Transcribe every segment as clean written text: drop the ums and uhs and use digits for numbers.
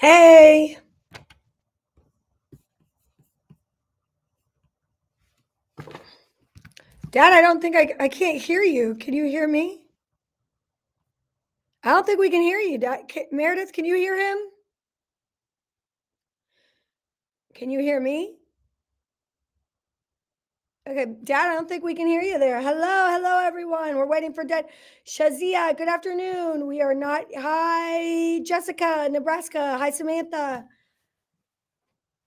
Hey. Dad, I don't think I can't hear you. Can you hear me? I don't think we can hear you, Dad. Meredith, can you hear him? Can you hear me? Okay, Dad, I don't think we can hear you there. Hello, hello, everyone. We're waiting for Dad. Shazia, good afternoon. We are not. Hi, Jessica, Nebraska. Hi, Samantha.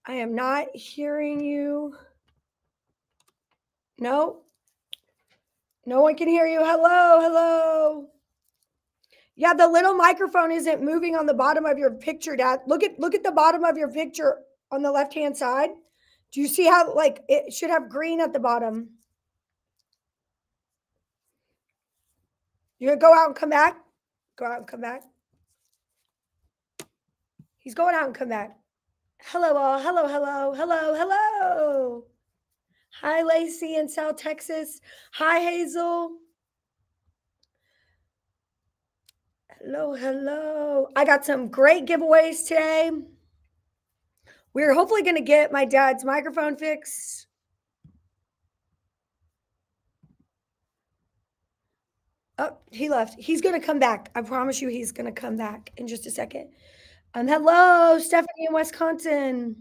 I am not hearing you. No. No one can hear you. Hello, hello. Yeah, the little microphone isn't moving on the bottom of your picture, Dad. Look at the bottom of your picture on the left-hand side. Do you see how, like, it should have green at the bottom? You go out and come back. Go out and come back. He's going out and come back. Hello, all. Hello, hello, hello, hello. Hi, Lacey in South Texas. Hi, Hazel. Hello, hello. I got some great giveaways today. We're hopefully going to get my dad's microphone fixed. Oh, he left. He's going to come back. I promise you he's going to come back in just a second. Hello, Stephanie in Wisconsin.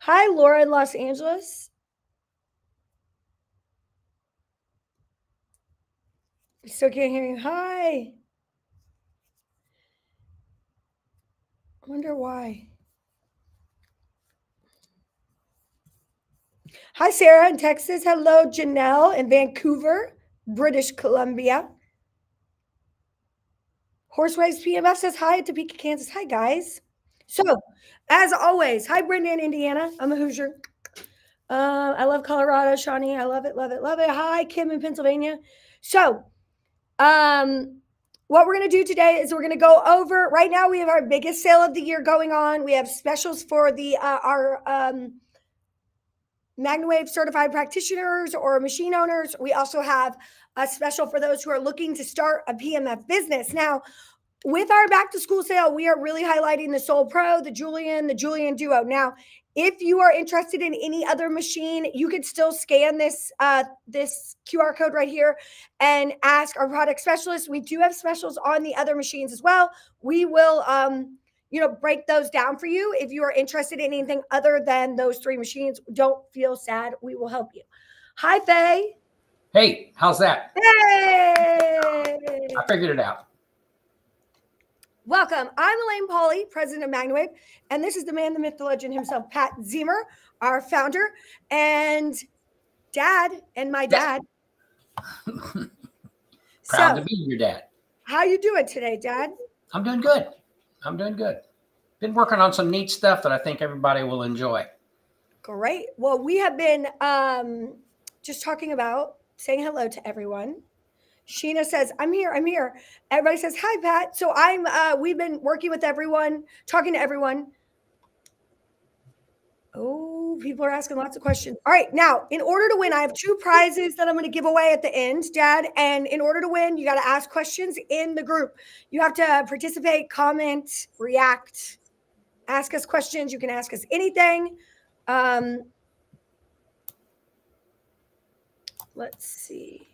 Hi, Laura in Los Angeles. Still can't hear you. Hi. I wonder why. Hi, Sarah in Texas. Hello, Janelle in Vancouver, British Columbia. Horsewaves PMF says hi at Topeka, Kansas. Hi, guys. So, as always, hi, Brenda in Indiana. I'm a Hoosier. I love Colorado, Shawnee. I love it, love it, love it. Hi, Kim in Pennsylvania. So, what we're going to do today is we're going to go over, right now we have our biggest sale of the year going on. We have specials for the our MagnaWave certified practitioners or machine owners. We also have a special for those who are looking to start a PMF business. Now, with our back to school sale, we are really highlighting the Soul Pro, the Julian Duo. Now, if you are interested in any other machine, you could still scan this, this QR code right here and ask our product specialist. We do have specials on the other machines as well. We will, you know, break those down for you. If you are interested in anything other than those three machines, don't feel sad. We will help you. Hi, Faye. Hey, how's that? Hey! I figured it out. Welcome. I'm Elaine Pauley, president of MagnaWave, and this is the man, the myth, the legend himself, Pat Zemer, our founder, and Dad, and my dad. Proud to be your dad. How you doing today, Dad? I'm doing good. I'm doing good. Been working on some neat stuff that I think everybody will enjoy. Great. Well, we have been just talking about saying hello to everyone. Sheena says, I'm here, I'm here. Everybody says, hi, Pat. So I'm, we've been working with everyone, talking to everyone. Oh, people are asking lots of questions. All right. Now, in order to win, I have two prizes that I'm going to give away at the end, Dad. And in order to win, you got to ask questions in the group. You have to participate, comment, react, ask us questions. You can ask us anything. Let's see.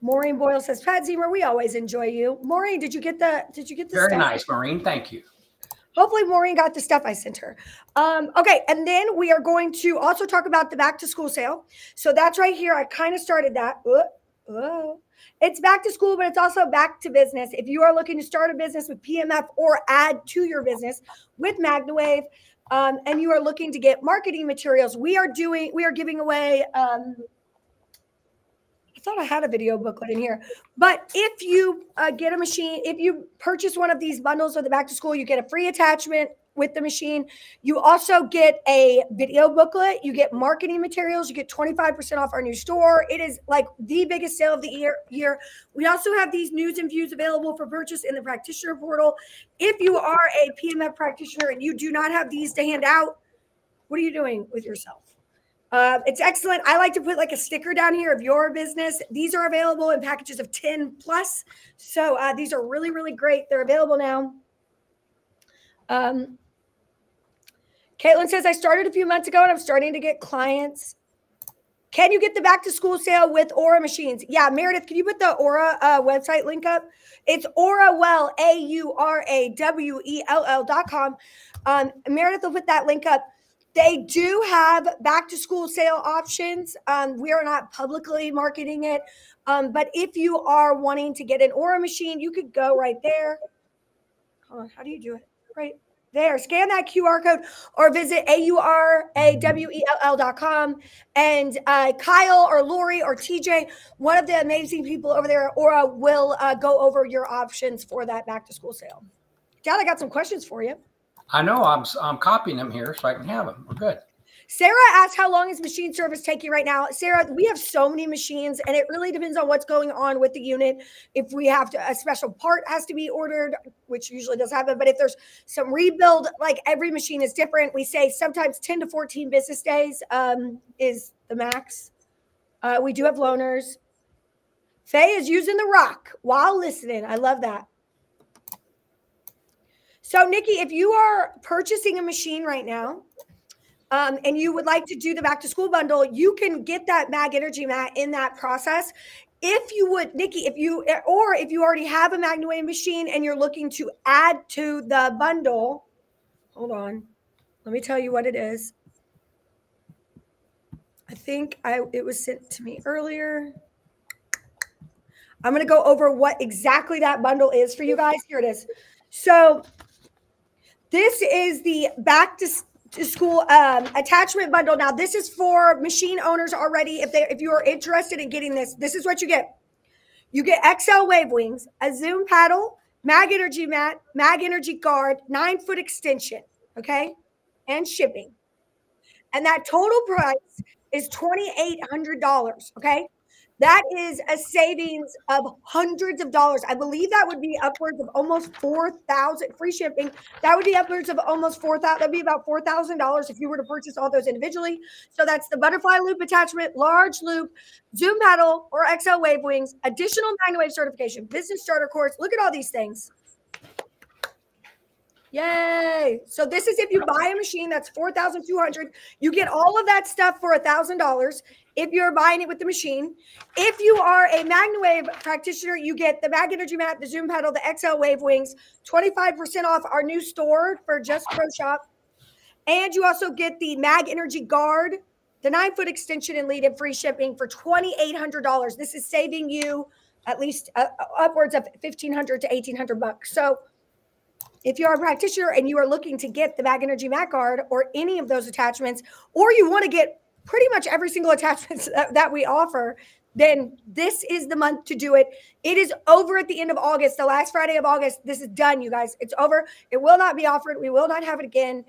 Maureen Boyle says, Pat Zemer, we always enjoy you. Maureen, did you get the Very stuff? Nice, Maureen. Thank you. Hopefully Maureen got the stuff I sent her. Okay, and then we are going to also talk about the back to school sale. So that's right here. I kind of started that. It's back to school, but it's also back to business. If you are looking to start a business with PMF or add to your business with MagnaWave, and you are looking to get marketing materials, we are giving away. I thought I had a video booklet in here, but if you get a machine, if you purchase one of these bundles of the back to school, you get a free attachment with the machine. You also get a video booklet. You get marketing materials. You get 25% off our new store. It is like the biggest sale of the year. We also have these news and views available for purchase in the practitioner portal. If you are a PMF practitioner and you do not have these to hand out, what are you doing with yourself? It's excellent. I like to put like a sticker down here of your business. These are available in packages of 10 plus. So these are really, really great. They're available now. Caitlin says, I started a few months ago and I'm starting to get clients. Can you get the back to school sale with Aura machines? Yeah, Meredith, can you put the Aura website link up? It's AuraWell, AURAWELL.com. Meredith will put that link up. They do have back to school sale options. We are not publicly marketing it. But if you are wanting to get an Aura machine, you could go right there. Hold on, how do you do it? Right there. Scan that QR code or visit AURAWELL.com. And Kyle or Lori or TJ, one of the amazing people over there at Aura, will go over your options for that back to school sale. Dad, I got some questions for you. I know. I'm copying them here so I can have them. We're good. Sarah asked, how long is machine service taking right now? Sarah, we have so many machines, and it really depends on what's going on with the unit. If we have to, a special part has to be ordered, which usually does happen. But if there's some rebuild, like every machine is different. We say sometimes 10 to 14 business days is the max. We do have loaners. Faye is using the ROC while listening. I love that. So, Nikki, if you are purchasing a machine right now, and you would like to do the back to school bundle, you can get that Mag Energy Mat in that process. If you would, Nikki, if you already have a MagnaWave machine and you're looking to add to the bundle, hold on, let me tell you what it is. I think it was sent to me earlier. I'm going to go over what exactly that bundle is for you guys. Here it is. So this is the back to school attachment bundle. Now this is for machine owners already. If you are interested in getting this, this is what you get. You get XL Wave Wings, a Zoom Paddle, Mag Energy Mat, Mag Energy Guard, 9-foot extension, okay, and shipping. And that total price is $2,800, okay? That is a savings of hundreds of dollars. I believe that would be upwards of almost $4,000 free shipping. That would be upwards of almost $4,000. That'd be about $4,000 if you were to purchase all those individually. So that's the butterfly loop attachment, large loop, Zoom Paddle, or XL Wave Wings, additional MagnaWave certification, business starter course. Look at all these things. Yay. So this is if you buy a machine that's $4,200, you get all of that stuff for $1,000 if you're buying it with the machine. If you are a MagnaWave practitioner, you get the Mag Energy Mat, the Zoom Paddle, the XL Wave Wings, 25% off our new store for Just Pro Shop. And you also get the Mag Energy Guard, the 9-foot extension and lead, and free shipping for $2,800. This is saving you at least upwards of $1,500 to $1,800. So if you're a practitioner and you are looking to get the Mag Energy Mat Guard or any of those attachments, or you want to get pretty much every single attachment that we offer, then this is the month to do it. It is over at the end of August, the last Friday of August. This is done, you guys. It's over. It will not be offered. We will not have it again.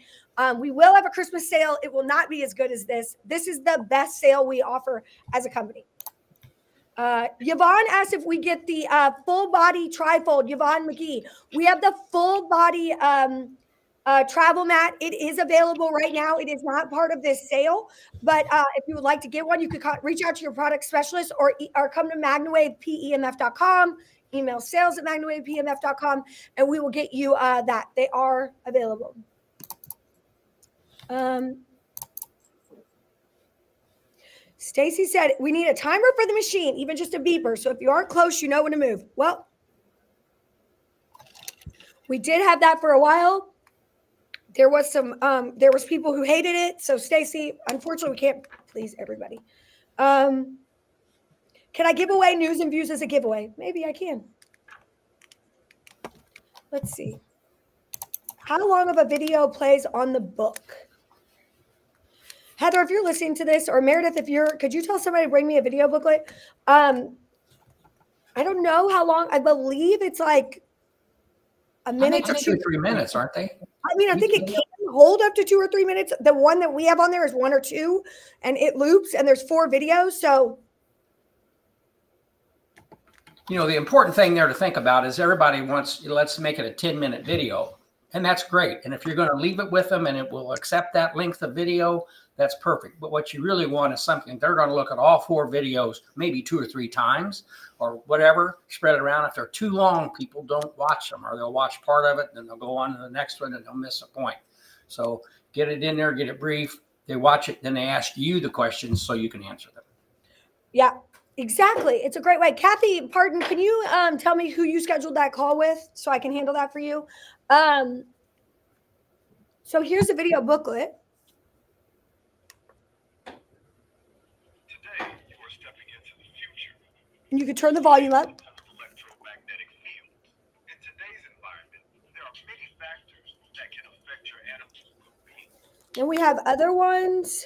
We will have a Christmas sale. It will not be as good as this. This is the best sale we offer as a company. Yvonne asked if we get the full body trifold. Yvonne McGee, we have the full body travel mat. It is available right now. It is not part of this sale, but if you would like to get one, you could reach out to your product specialist or come to MagnaWavePEMF.com, email sales@MagnaWavePEMF.com, and we will get you that. They are available. Stacy said, we need a timer for the machine, even just a beeper. So if you aren't close, you know when to move. Well, we did have that for a while. There was some, there was people who hated it. So Stacy, unfortunately, we can't please everybody. Can I give away news and views as a giveaway? Maybe I can. Let's see. How long of a video plays on the book? Heather, if you're listening to this, or Meredith, if you're, could you tell somebody to bring me a video booklet? I don't know how long. I believe it's like a minute to 2 or 3 minutes, aren't they? I mean, I think it can hold up to 2 or 3 minutes. The one that we have on there is 1 or 2, and it loops, and there's 4 videos. So, you know, the important thing there to think about is everybody wants, let's make it a 10-minute video, and that's great. And if you're going to leave it with them and it will accept that length of video, that's perfect. But what you really want is something they're going to look at all four videos, maybe 2 or 3 times or whatever, spread it around. If they're too long, people don't watch them, or they'll watch part of it, then they'll go on to the next one and they'll miss a point. So get it in there, get it brief. They watch it, then they ask you the questions so you can answer them. Yeah, exactly. It's a great way. Kathy, pardon, can you tell me who you scheduled that call with so I can handle that for you? So here's a video booklet. Today, you are stepping into the future. And you can turn the volume up. Electromagnetic field. In today's environment, there are many factors that can affect your animal's well-being. And we have other ones.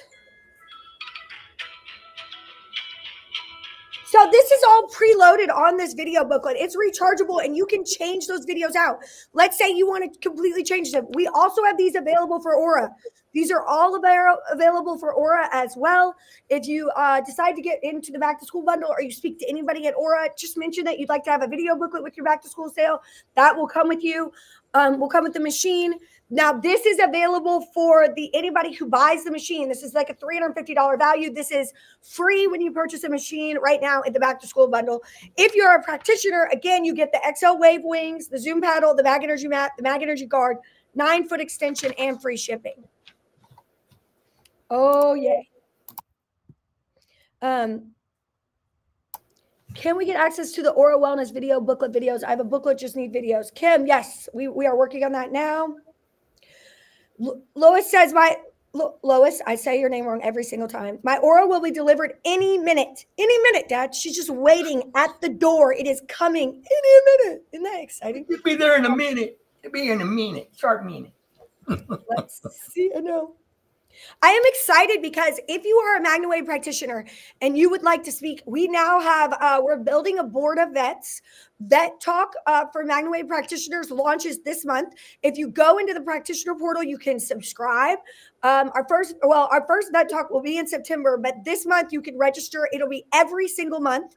So this is all preloaded on this video booklet. It's rechargeable and you can change those videos out. Let's say you want to completely change them. We also have these available for Aura. These are all available for Aura as well. If you decide to get into the back to school bundle, or you speak to anybody at Aura, just mention that you'd like to have a video booklet with your back to school sale. That will come with you. Will come with the machine. Now, this is available for anybody who buys the machine. This is like a $350 value. This is free when you purchase a machine right now at the back to school bundle. If you're a practitioner, again, you get the XL Wave Wings, the Zoom Paddle, the Mag Energy Mat, the Mag Energy Guard, 9-foot extension, and free shipping. Oh, yay. Can we get access to the Aura Wellness video booklet videos? I have a booklet, just need videos. Kim, yes, we are working on that now. Lois says, Lois, I say your name wrong every single time. My Aura will be delivered any minute, Dad. She's just waiting at the door. It is coming any minute. Isn't that exciting? It'll be there in a minute. It'll be in a minute, short minute. Let's see, I know. I am excited because if you are a MagnaWave practitioner and you would like to speak, we now have, we're building a board of vets. Vet Talk for MagnaWave practitioners launches this month. If you go into the practitioner portal, you can subscribe. Our first Vet Talk will be in September, but this month you can register. It'll be every single month.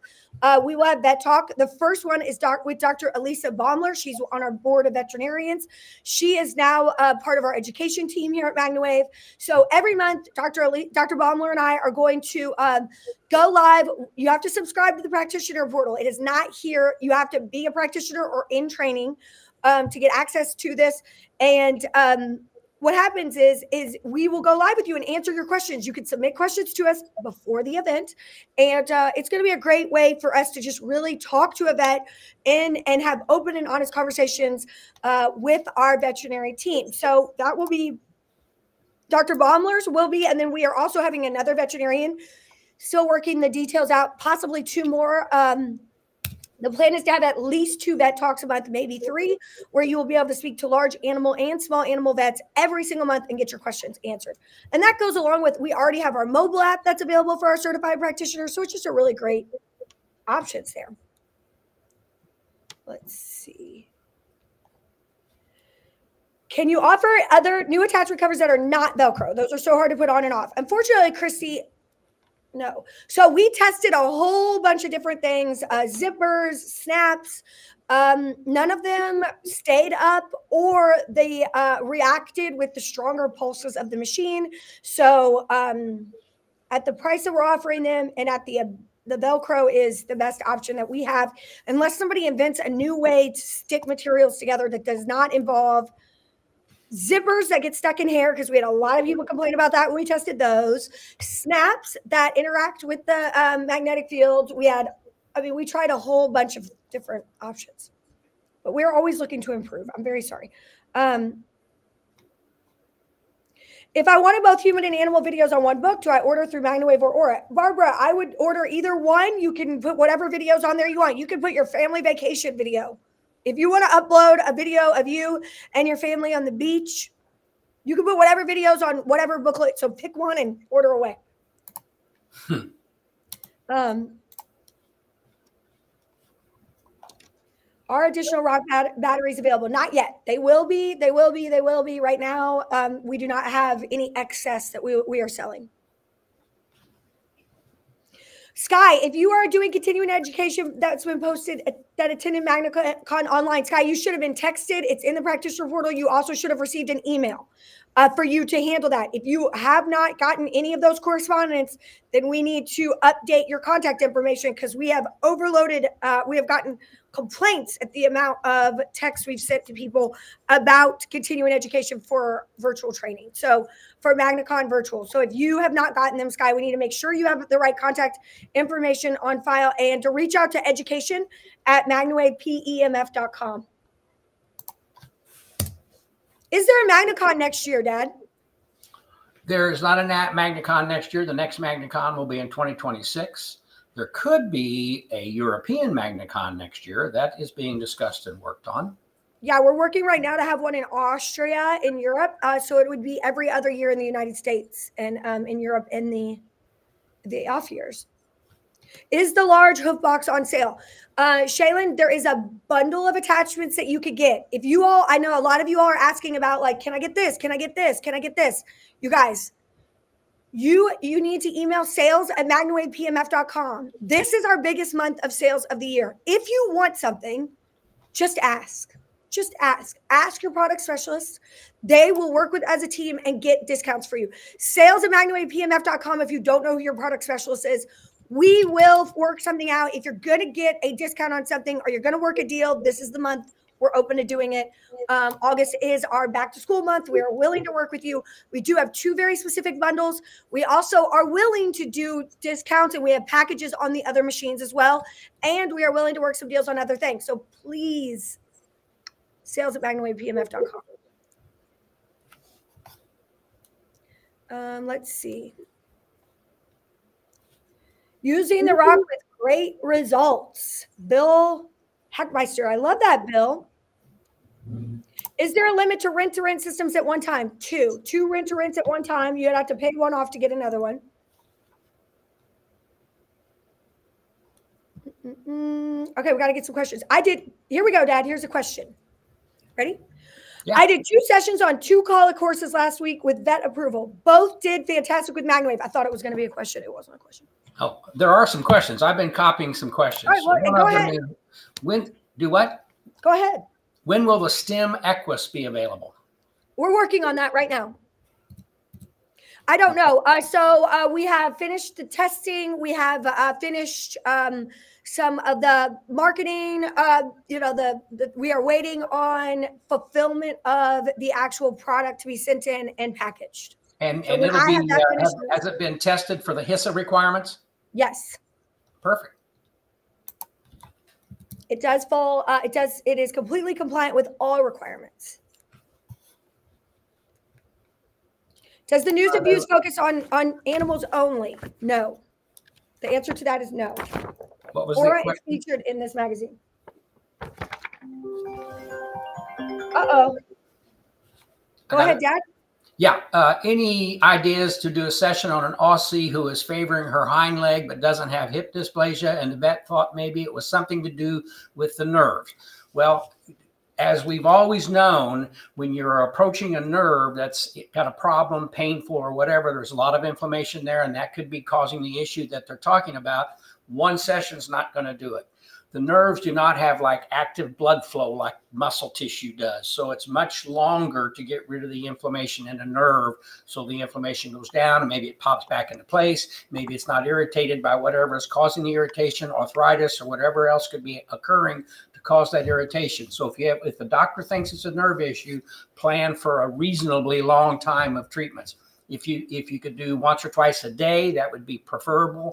We will have Vet Talk. The first one is with Dr. Elisa Baumler. She's on our board of veterinarians. She is now part of our education team here at MagnaWave. So every month, Dr. Baumler and I are going to go live. You have to subscribe to the practitioner portal. It is not here. You have to be a practitioner or in training to get access to this. And what happens is we will go live with you and answer your questions. You can submit questions to us before the event. And it's going to be a great way for us to just really talk to a vet and have open and honest conversations with our veterinary team. So that will be Dr. Baumler's will be. And then we are also having another veterinarian still working the details out, possibly 2 more. The plan is to have at least 2 vet talks a month, maybe 3, where you will be able to speak to large animal and small animal vets every single month and get your questions answered. And that goes along with, we already have our mobile app that's available for our certified practitioners. So it's just a really great options there. Let's see. Can you offer other new attachment covers that are not Velcro? Those are so hard to put on and off. Unfortunately, Christy, no. So we tested a whole bunch of different things, zippers, snaps. None of them stayed up, or they reacted with the stronger pulses of the machine. So at the price that we're offering them and at the Velcro is the best option that we have, unless somebody invents a new way to stick materials together that does not involve zippers that get stuck in hair, because we had a lot of people complain about that when we tested those. Snaps that interact with the magnetic field. We tried a whole bunch of different options, but we're always looking to improve. I'm very sorry. If I wanted both human and animal videos on one book, do I order through MagnaWave or Aura? Barbara, I would order either one. You can put whatever videos on there you want. You can put your family vacation video. If you want to upload a video of you and your family on the beach, you can put whatever videos on whatever booklet. So pick one and order away. Are additional ROC batteries available? Not yet. They will be right now. We do not have any excess that we are selling. Sky, if you are doing continuing education that's been posted that attended MagnaCon online. Sky, you should have been texted. It's in the practitioner portal. You also should have received an email for you to handle that. If you have not gotten any of those correspondence, then we need to update your contact information, because we have overloaded. We have gotten complaints at the amount of texts we've sent to people about continuing education for virtual training. So for MagnaCon virtual. So if you have not gotten them, Sky, we need to make sure you have the right contact information on file, and to reach out to education@magnawavepemf.com. Is there a MagnaCon next year, Dad? There is not a MagnaCon next year. The next MagnaCon will be in 2026. There could be a European MagnaCon next year. That is being discussed and worked on. Yeah, we're working right now to have one in Austria, in Europe. So it would be every other year in the United States, and in Europe in the off years. Is the large hoof box on sale? Shaylin, there is a bundle of attachments that you could get. If you all, I know a lot of you all are asking about, like, can I get this? Can I get this? Can I get this? You guys, you need to email sales@magnawavepmf.com. This is our biggest month of sales of the year. If you want something, just ask. Just ask. Ask your product specialists. They will work with as a team and get discounts for you. Sales@magnawavepmf.com. If you don't know who your product specialist is, we will work something out. If you're going to get a discount on something, or you're going to work a deal, this is the month. We're open to doing it. August is our back to school month. We are willing to work with you. We do have two very specific bundles. We also are willing to do discounts, and we have packages on the other machines as well. And we are willing to work some deals on other things. So please, sales@magnawavepmf.com. Let's see. Using the ROC with great results. Bill Heckmeister. I love that, Bill. Is there a limit to rent-to-rent systems at one time? Two rent-to-rents at one time. You'd have to pay one off to get another one. Okay, we got to get some questions. Here we go, Dad. Here's a question. Ready? Yeah. I did 2 sessions on 2 collar courses last week with vet approval. Both did fantastic with MagnaWave. I thought it was going to be a question. It wasn't a question. Oh, there are some questions. I've been copying some questions. All right, well, go ahead. Go ahead. When will the STEM Equus be available? We're working on that right now. I don't know. So we have finished the testing. We have finished some of the marketing. We are waiting on fulfillment of the actual product to be sent in and packaged. And it'll be, has it been tested for the HISA requirements? Yes. Perfect. It does fall. It is completely compliant with all requirements. Does the news abuse focus on animals only? No. The answer to that is no. What was Aura is featured in this magazine. Go ahead, Dad. Yeah. Any ideas to do a session on an Aussie who is favoring her hind leg but doesn't have hip dysplasia, and the vet thought maybe it was something to do with the nerve? Well, as we've always known, when you're approaching a nerve that's got a problem, painful or whatever, there's a lot of inflammation there, and that could be causing the issue that they're talking about. One session's not going to do it. The nerves do not have like active blood flow like muscle tissue does. So it's much longer to get rid of the inflammation in a nerve. So the inflammation goes down, and maybe it pops back into place. Maybe it's not irritated by whatever is causing the irritation, arthritis or whatever else could be occurring to cause that irritation. So if the doctor thinks it's a nerve issue, plan for a reasonably long time of treatments. If you could do once or twice a day, that would be preferred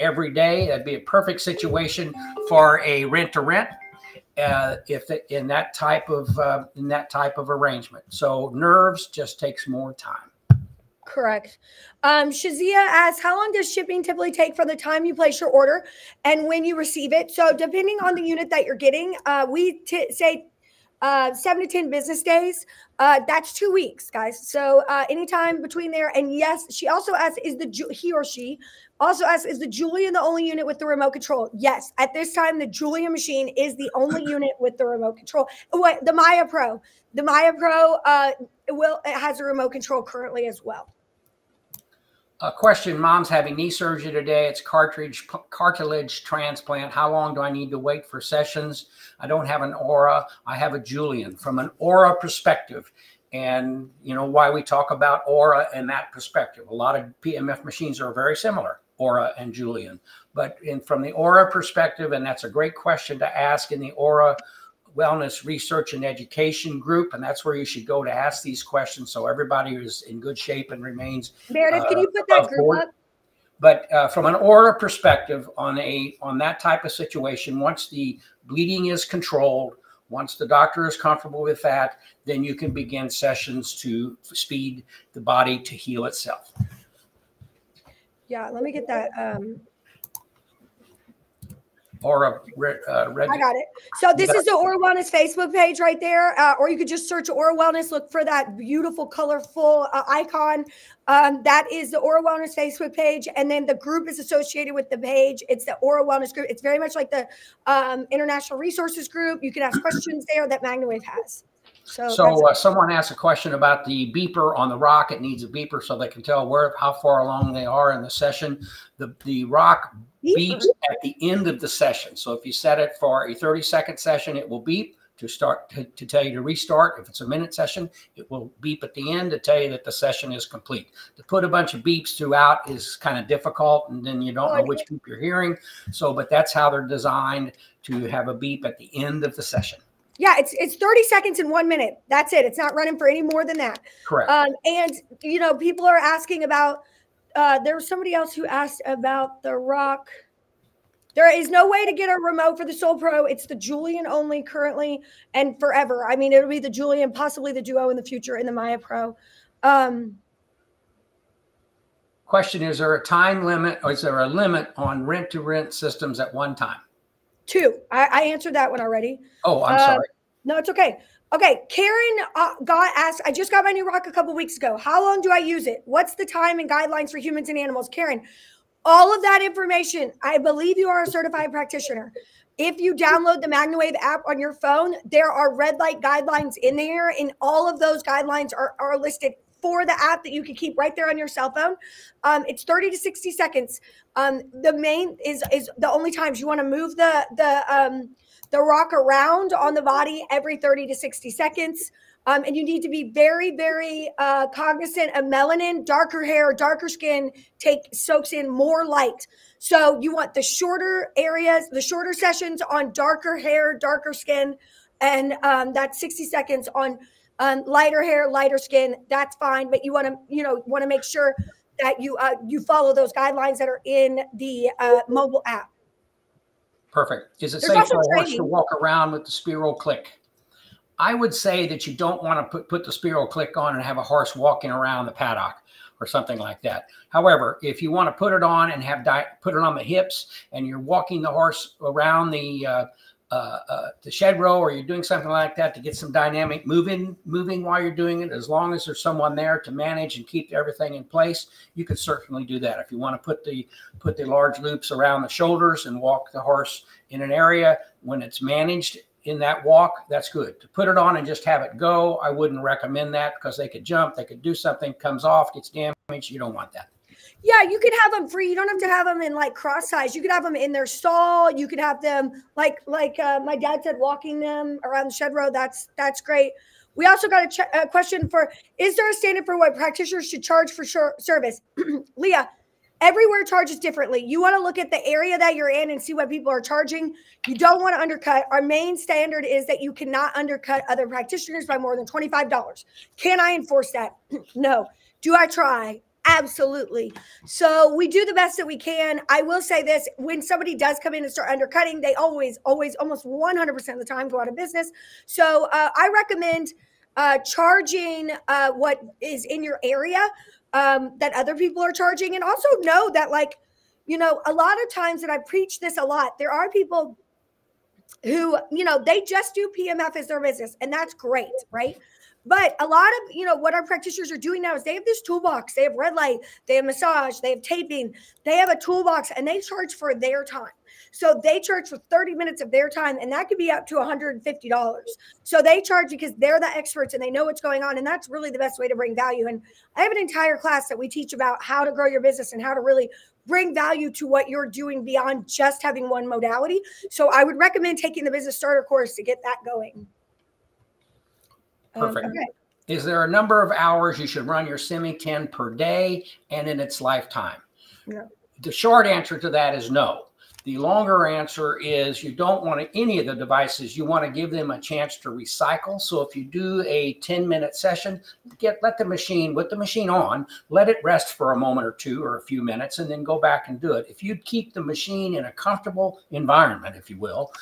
every day. That'd be a perfect situation for a rent-to-rent, in that type of arrangement. So nerves just takes more time. Correct. Shazia asks, how long does shipping typically take from the time you place your order and when you receive it? So depending on the unit that you're getting, we say 7 to 10 business days. That's 2 weeks, guys. So anytime between there. And yes, she also asked, is the Julian the only unit with the remote control? Yes. At this time, the Julian machine is the only unit with the remote control. The Maya Pro. The Maya Pro it has a remote control currently as well. Question, mom's having knee surgery today. It's cartilage transplant. How long do I need to wait for sessions? I don't have an Aura. I have a Julian. From an Aura perspective, and you know why we talk about Aura and that perspective. A lot of PMF machines are very similar, Aura and Julian. But from the Aura perspective, and that's a great question to ask in the Aura Wellness Research and Education Group, and that's where you should go to ask these questions so everybody is in good shape and remains. Meredith, can you put that group up? But from an Aura perspective on that type of situation, once the bleeding is controlled, once the doctor is comfortable with that, then you can begin sessions to speed the body to heal itself. Yeah, let me get that. Aura, I got it. So this is the Aura Wellness Facebook page right there. Or you could just search Aura Wellness, look for that beautiful, colorful icon. That is the Aura Wellness Facebook page. And then the group is associated with the page. It's the Aura Wellness group. It's very much like the International Resources Group. You can ask questions there that MagnaWave has. So someone asked a question about the beeper on the ROC. It needs a beeper so they can tell how far along they are in the session. The ROC beeps at the end of the session. So if you set it for a 30-second session, it will beep to start to tell you to restart. If it's a minute session, it will beep at the end to tell you that the session is complete. To put a bunch of beeps throughout is kind of difficult, and then you don't know which beep you're hearing. So, but that's how they're designed, to have a beep at the end of the session. Yeah, it's 30 seconds in 1 minute. That's it. It's not running for any more than that. Correct. And, you know, people are asking about, there was somebody else who asked about the ROC. There is no way to get a remote for the Soul Pro. It's the Julian only currently and forever. I mean, it'll be the Julian, possibly the Duo in the future, and the Maya Pro. Question, is there a time limit, or is there a limit on rent-to-rent systems at one time? Two. I answered that one already. Oh, I'm sorry. No, it's okay. Okay. Karen asked, I just got my new ROC a couple weeks ago. How long do I use it? What's the time and guidelines for humans and animals? Karen, all of that information, I believe you are a certified practitioner. If you download the MagnaWave app on your phone, there are red light guidelines in there, and all of those guidelines are listed for the app that you can keep right there on your cell phone. It's 30 to 60 seconds. The main is the only times you want to move the ROC around on the body every 30 to 60 seconds. And you need to be very, very cognizant of melanin. Darker hair, darker skin soaks in more light. So you want the shorter areas, the shorter sessions on darker hair, darker skin, and that's 60 seconds on lighter hair, lighter skin. That's fine, but you want to, you know, want to make sure that you you follow those guidelines that are in the mobile app. Perfect. Is it safe for a horse to walk around with the Spiro Klick? I would say that you don't want to put the Spiro Klick on and have a horse walking around the paddock or something like that. However, if you want to put it on and have put it on the hips, and you're walking the horse around the shed row, or you're doing something like that to get some dynamic moving while you're doing it, as long as there's someone there to manage and keep everything in place, you can certainly do that. If you want to put the large loops around the shoulders and walk the horse in an area when it's managed in that walk, that's good. To put it on and just have it go, I wouldn't recommend that, because they could jump, they could do something, comes off, gets damaged. You don't want that. Yeah, you could have them free. You don't have to have them in like cross ties. You could have them in their stall. You could have them like my dad said, walking them around the shed row. That's great. We also got a question for, is there a standard for what practitioners should charge for service? Leah, everywhere charges differently. You want to look at the area that you're in and see what people are charging. You don't want to undercut. Our main standard is that you cannot undercut other practitioners by more than $25. Can I enforce that? No. Do I try? Absolutely. So we do the best that we can. I will say this, when somebody does come in and start undercutting, they always, almost 100% of the time go out of business. So I recommend charging what is in your area that other people are charging. And also know that, like, you know, a lot of times, and I preach this a lot, there are people who, you know, they just do PEMF as their business, and that's great, right? But a lot of, you know, what our practitioners are doing now is they have this toolbox. They have red light, they have massage, they have taping, they have a toolbox, and they charge for their time. So they charge for 30 minutes of their time, and that could be up to $150. So they charge because they're the experts and they know what's going on. And that's really the best way to bring value. And I have an entire class that we teach about how to grow your business and how to really bring value to what you're doing beyond just having one modality. So I would recommend taking the business starter course to get that going. Perfect. Okay. Is there a number of hours you should run your Semi-10 per day and in its lifetime? Yeah. The short answer to that is no. The longer answer is you don't want any of the devices. You want to give them a chance to recycle. So if you do a 10-minute session, let the machine, with the machine on, let it rest for a moment or two or a few minutes, and then go back and do it. If you keep the machine in a comfortable environment, if you will,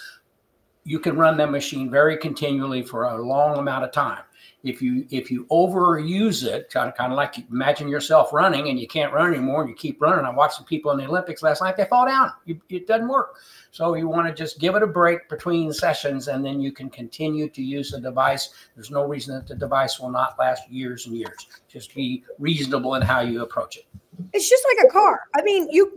you can run that machine very continually for a long amount of time. If you overuse it, kind of like imagine yourself running and you can't run anymore and you keep running. I watched some people in the Olympics last night, they fall down. It doesn't work. So you want to just give it a break between sessions, and then you can continue to use the device. There's no reason that the device will not last years and years. Just be reasonable in how you approach it. It's just like a car. I mean, there's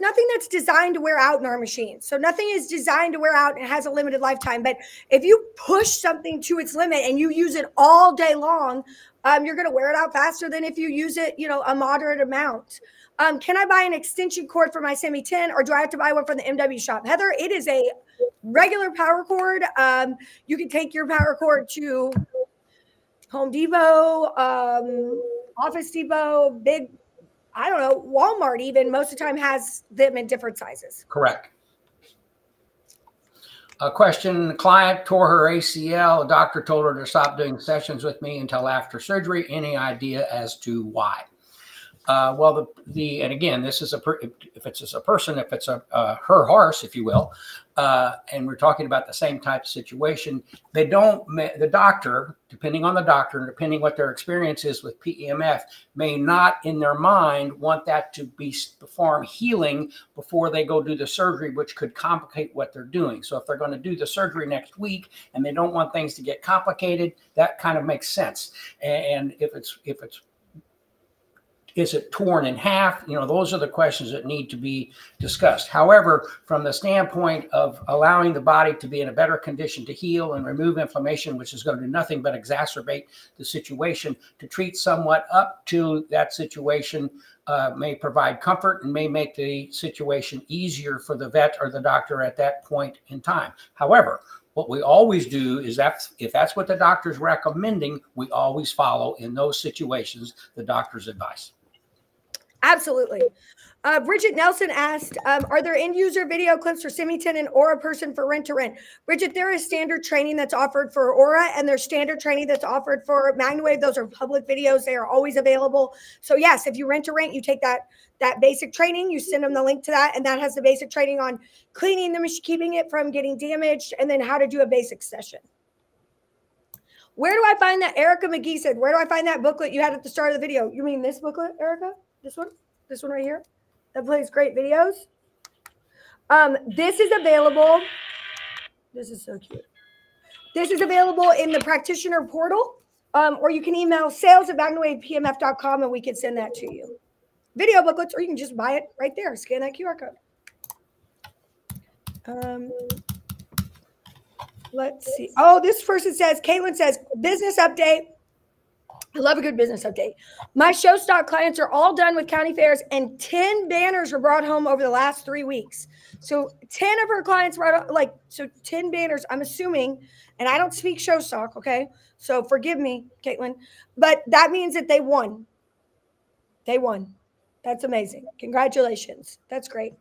nothing that's designed to wear out in our machines. So nothing is designed to wear out and has a limited lifetime. But if you push something to its limit and you use it all day long, you're going to wear it out faster than if you use it, you know, a moderate amount. Can I buy an extension cord for my Semi-10, or do I have to buy one from the MW shop? Heather, it is a regular power cord. You can take your power cord to Home Depot, Office Depot, big, I don't know, Walmart even most of the time has them in different sizes. Correct. A question, the client tore her ACL. A doctor told her to stop doing sessions with me until after surgery. Any idea as to why? Well, and again, this is her horse, if you will, and we're talking about the same type of situation. The doctor, depending on the doctor and depending what their experience is with PEMF, may not in their mind want that to perform healing before they go do the surgery, which could complicate what they're doing. So if they're going to do the surgery next week and they don't want things to get complicated, that kind of makes sense. And is it torn in half? You know, those are the questions that need to be discussed. However, from the standpoint of allowing the body to be in a better condition to heal and remove inflammation, which is going to do nothing but exacerbate the situation, to treat somewhat up to that situation may provide comfort and may make the situation easier for the vet or the doctor at that point in time. However, what we always do is that if that's what the doctor's recommending, we always follow in those situations the doctor's advice. Absolutely. Bridget Nelson asked, are there end user video clips for Semi-10 and Aura person for rent to rent? Bridget, there is standard training that's offered for Aura, and there's standard training that's offered for MagnaWave. Those are public videos. They are always available. So yes, if you rent to rent, you take that basic training, you send them the link to that, and that has the basic training on cleaning the machine, keeping it from getting damaged, and then how to do a basic session. Where do I find that? Erica McGee said, where do I find that booklet you had at the start of the video? You mean this booklet, Erica? This one right here that plays great videos. This is available. This is so cute. This is available in the practitioner portal, or you can email sales@magnawavepmf.com and we can send that to you. Video booklets, or you can just buy it right there. Scan that QR code. Let's see. Oh, this person says, Caitlin says, business update. I love a good business update. My show stock clients are all done with county fairs, and 10 banners were brought home over the last 3 weeks. So 10 of her clients brought, 10 banners, I'm assuming, and I don't speak show stock, okay? So forgive me, Caitlin, but that means that they won. They won. That's amazing. Congratulations. That's great.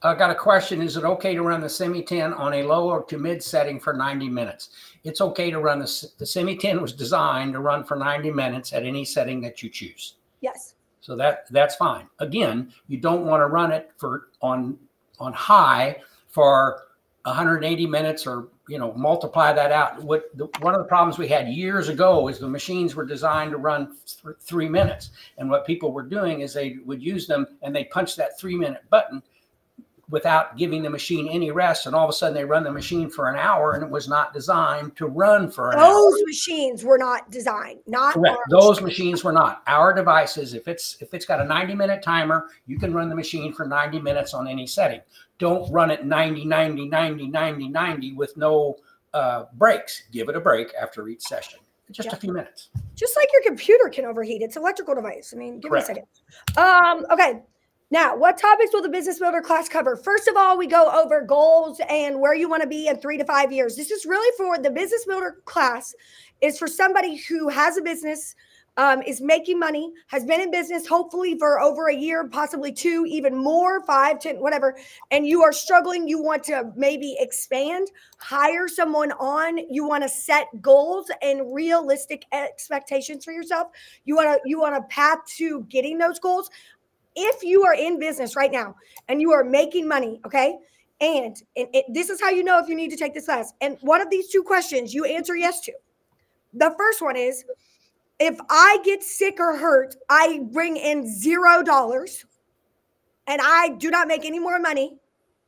I got a question. Is it okay to run the Semi-10 on a low or to mid setting for 90 minutes? It's okay to run the Semi-10 was designed to run for 90 minutes at any setting that you choose. Yes. So that's fine. Again, you don't want to run it on high for 180 minutes or, you know, multiply that out. One of the problems we had years ago is the machines were designed to run 3 minutes. And what people were doing is they would use them and they punched that 3-minute button without giving the machine any rest. And all of a sudden they run the machine for an hour and it was not designed to run for an hour. Those machines were not designed, not correct. Those machines were not. Our devices, if it's got a 90-minute timer, you can run the machine for 90 minutes on any setting. Don't run it 90, 90, 90, 90, 90 with no breaks. Give it a break after each session. Just a few minutes. Just like your computer can overheat. It's an electrical device. I mean, give me a second. Okay. Now, what topics will the Business Builder class cover? First of all, we go over goals and where you want to be in 3 to 5 years. This is really for the Business Builder class, is for somebody who has a business, is making money, has been in business hopefully for over a year, possibly two, even more, 5, 10, whatever, and you are struggling. You want to maybe expand, hire someone on. You want to set goals and realistic expectations for yourself. You want a path to getting those goals. If you are in business right now and you are making money, okay, and this is how you know if you need to take this class. And one of these two questions you answer yes to. The first one is, if I get sick or hurt, I bring in $0 and I do not make any more money,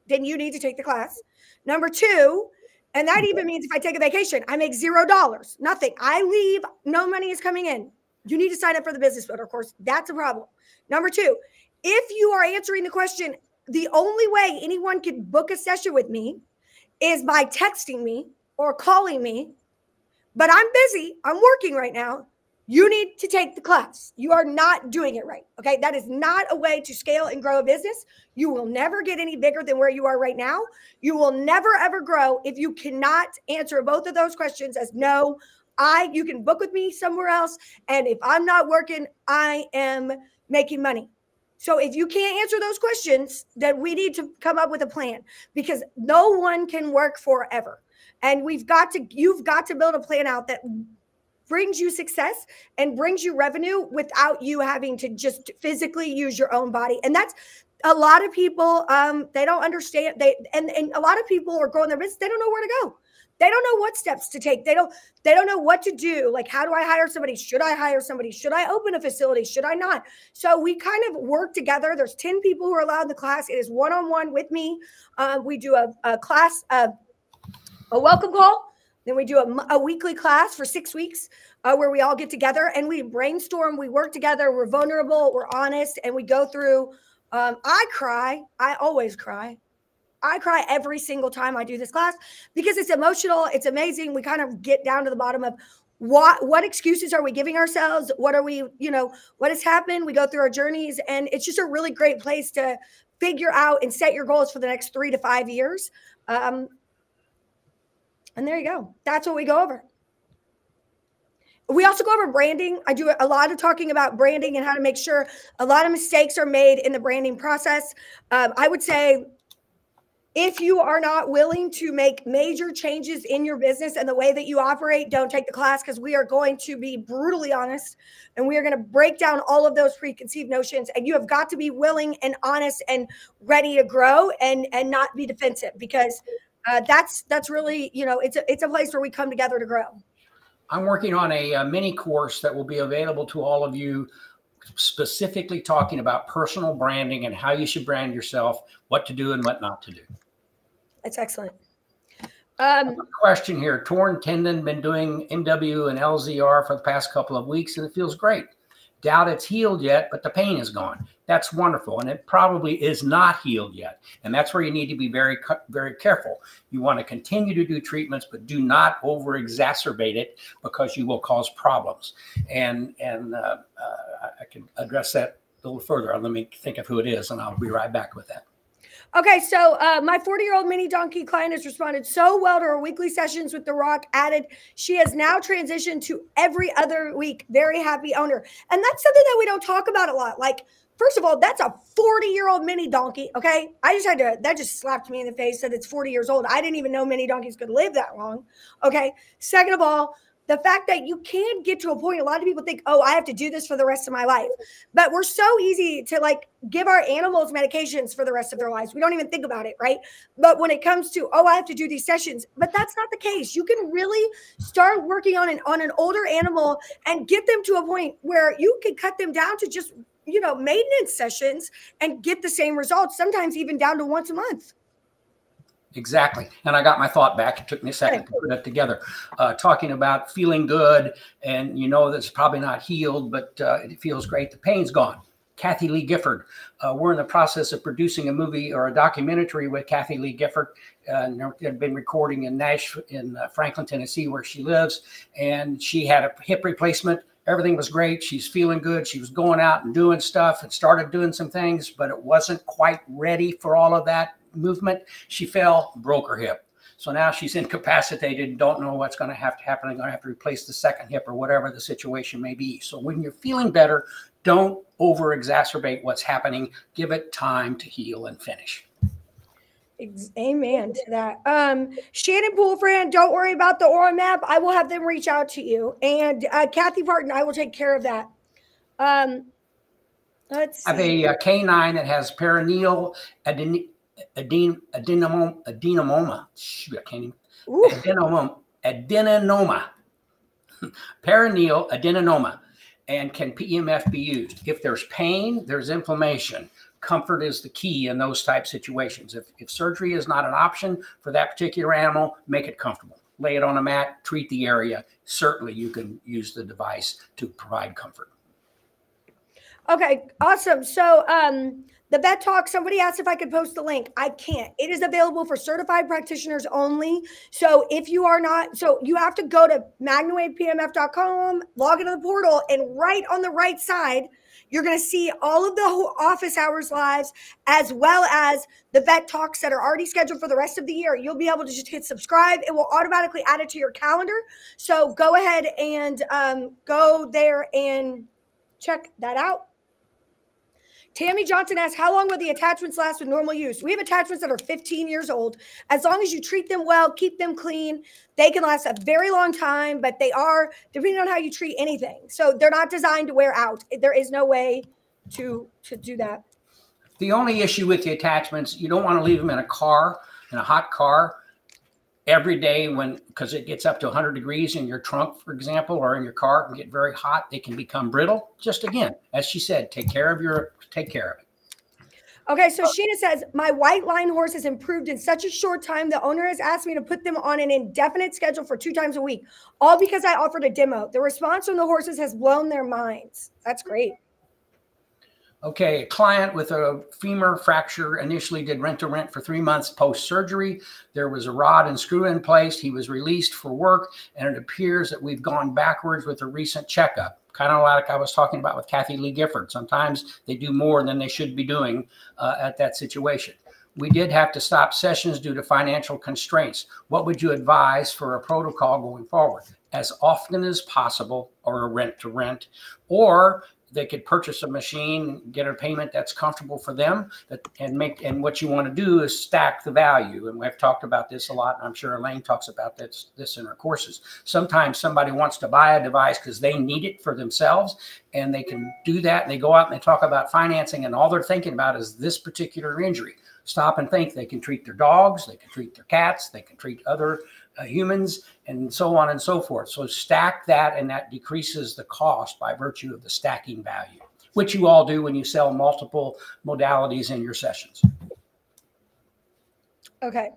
then you need to take the class. Number two, and that even means if I take a vacation, I make $0, nothing. I leave, no money is coming in. You need to sign up for the Business Builder course. That's a problem. Number two, if you are answering the question, the only way anyone can book a session with me is by texting me or calling me, but I'm busy, I'm working right now, you need to take the class. You are not doing it right, okay? That is not a way to scale and grow a business. You will never get any bigger than where you are right now. You will never, ever grow if you cannot answer both of those questions as no. You can book with me somewhere else, and if I'm not working, I am making money. So if you can't answer those questions, then we need to come up with a plan, because no one can work forever. And you've got to build a plan out that brings you success and brings you revenue without you having to just physically use your own body. And that's a lot of people, they don't understand. And a lot of people are growing their business. They don't know where to go. They don't know what steps to take. They don't know what to do. Like, how do I hire somebody? Should I hire somebody? Should I open a facility? Should I not? So we kind of work together. There's 10 people who are allowed in the class. It is one-on-one with me. We do a welcome call. Then we do a weekly class for 6 weeks where we all get together and we brainstorm. We work together. We're vulnerable. We're honest. And we go through. I cry. I always cry. I cry every single time I do this class because it's emotional. It's amazing. We kind of get down to the bottom of what excuses are we giving ourselves? What are we, what has happened? We go through our journeys, and it's just a really great place to figure out and set your goals for the next 3 to 5 years. And there you go. That's what we go over. We also go over branding. I do a lot of talking about branding and how to make sure a lot of mistakes are made in the branding process. I would say, if you are not willing to make major changes in your business and the way that you operate, don't take the class, because we are going to be brutally honest and we are going to break down all of those preconceived notions. And you have got to be willing and honest and ready to grow and not be defensive, because that's really, it's a place where we come together to grow. I'm working on a mini course that will be available to all of you, specifically talking about personal branding and how you should brand yourself, what to do and what not to do. That's excellent. Question here, torn tendon, been doing MW and LZR for the past couple of weeks and it feels great. Doubt it's healed yet, but the pain is gone. That's wonderful. And it probably is not healed yet. And that's where you need to be very, very careful. You want to continue to do treatments, but do not over exacerbate it, because you will cause problems. And I can address that a little further. Let me think of who it is and I'll be right back with that. Okay, so my 40-year-old mini donkey client has responded so well to her weekly sessions with the ROC, added she has now transitioned to every other week. Very happy owner. And that's something that we don't talk about a lot. Like, first of all, that's a 40-year-old mini donkey, okay? That just slapped me in the face, said it's 40 years old. I didn't even know mini donkeys could live that long, okay? Second of all, the fact that you can get to a point, a lot of people think, oh, I have to do this for the rest of my life. But we're so easy to like give our animals medications for the rest of their lives. We don't even think about it, right? But when it comes to, oh, I have to do these sessions, but that's not the case. You can really start working on an older animal and get them to a point where you can cut them down to just you know, maintenance sessions and get the same results, sometimes even down to once a month. Exactly. And I got my thought back. It took me a second to put it together. Talking about feeling good, and you know that's probably not healed, but it feels great. The pain's gone. Kathy Lee Gifford. We're in the process of producing a movie or a documentary with Kathy Lee Gifford. Had been recording in Nashville, in Franklin, Tennessee, where she lives. And she had a hip replacement. Everything was great. She's feeling good. She was going out and doing stuff and started doing some things, but it wasn't quite ready for all of that movement. She fell, broke her hip. So now she's incapacitated and don't know what's going to have to happen. I'm going to have to replace the second hip or whatever the situation may be. So when you're feeling better, don't over exacerbate what's happening. Give it time to heal and finish. Amen to that. Shannon Poolfran, don't worry about the aura map. I will have them reach out to you. And Kathy Parton, I will take care of that. Let's see. I have a canine that has perineal adenoma. Shoot, I can't even. Adenoma. Perineal adenoma. And can PEMF be used? If there's pain, there's inflammation. Comfort is the key in those type situations. If surgery is not an option for that particular animal, make it comfortable. Lay it on a mat, treat the area. Certainly you can use the device to provide comfort. Okay, awesome. So the Vet Talk, somebody asked if I could post the link. I can't. It is available for certified practitioners only. So if you are not, so you have to go to MagnaWavePMF.com, log into the portal, and right on the right side, you're going to see all of the whole office hours lives, as well as the Vet Talks that are already scheduled for the rest of the year. You'll be able to just hit subscribe. It will automatically add it to your calendar. So go ahead and go there and check that out. Tammy Johnson asks, how long will the attachments last with normal use? We have attachments that are 15 years old. As long as you treat them well, keep them clean, they can last a very long time, but they are, depending on how you treat anything. So they're not designed to wear out. There is no way to do that. The only issue with the attachments, you don't want to leave them in a car, in a hot car, every day because it gets up to 100 degrees in your trunk, for example, or in your car. It can get very hot. They can become brittle. Just again, as she said, take care of it. Okay, so Sheena says, my white line horse has improved in such a short time. The owner has asked me to put them on an indefinite schedule for 2 times a week, all because I offered a demo. The response from the horses has blown their minds. That's great. Okay, a client with a femur fracture initially did rent-to-rent for 3 months post-surgery. There was a rod and screw in place. He was released for work, and it appears that we've gone backwards with a recent checkup. Kind of like I was talking about with Kathy Lee Gifford. Sometimes they do more than they should be doing at that situation. We did have to stop sessions due to financial constraints. What would you advise for a protocol going forward? As often as possible, or a rent-to-rent, or they could purchase a machine, get a payment that's comfortable for them, and what you want to do is stack the value. And we've talked about this a lot, and I'm sure Elaine talks about this in her courses. Sometimes somebody wants to buy a device because they need it for themselves, and they can do that, and they go out and they talk about financing, and all they're thinking about is this particular injury. Stop and think. They can treat their dogs, they can treat their cats, they can treat other humans, and so on and so forth. So stack that, and that decreases the cost by virtue of the stacking value, which you all do when you sell multiple modalities in your sessions. Okay.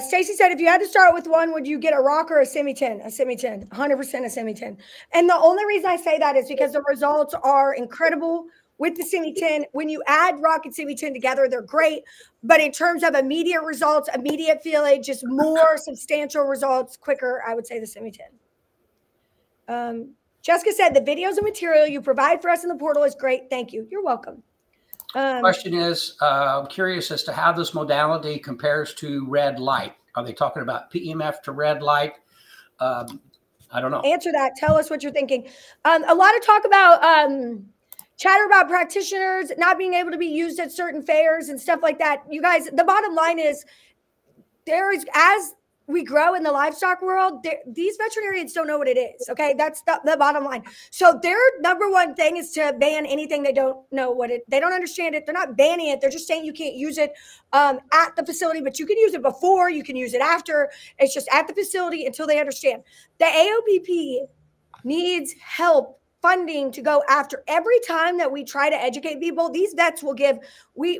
Stacy said, if you had to start with one, would you get a ROC or a Semi-10? A Semi-10, 100% a Semi-10. And the only reason I say that is because the results are incredible. With the Semi-10, when you add ROC and Semi-10 together, they're great. But in terms of immediate results, immediate feeling, just more substantial results quicker, I would say the Semi-10. Jessica said, the videos and material you provide for us in the portal is great. Thank you. You're welcome. Question is, I'm curious as to how this modality compares to red light. Are they talking about PEMF to red light? I don't know. Answer that. Tell us what you're thinking. A lot of talk about... chatter about practitioners not being able to be used at certain fairs and stuff like that. You guys, the bottom line is there is, as we grow in the livestock world, these veterinarians don't know what it is. Okay. That's the bottom line. So their number one thing is to ban anything. They don't know what it, they don't understand it. They're not banning it. They're just saying you can't use it at the facility, but you can use it before, you can use it after. It's just at the facility until they understand. The AOPP needs help funding to go after every time that we try to educate people. These vets will give, we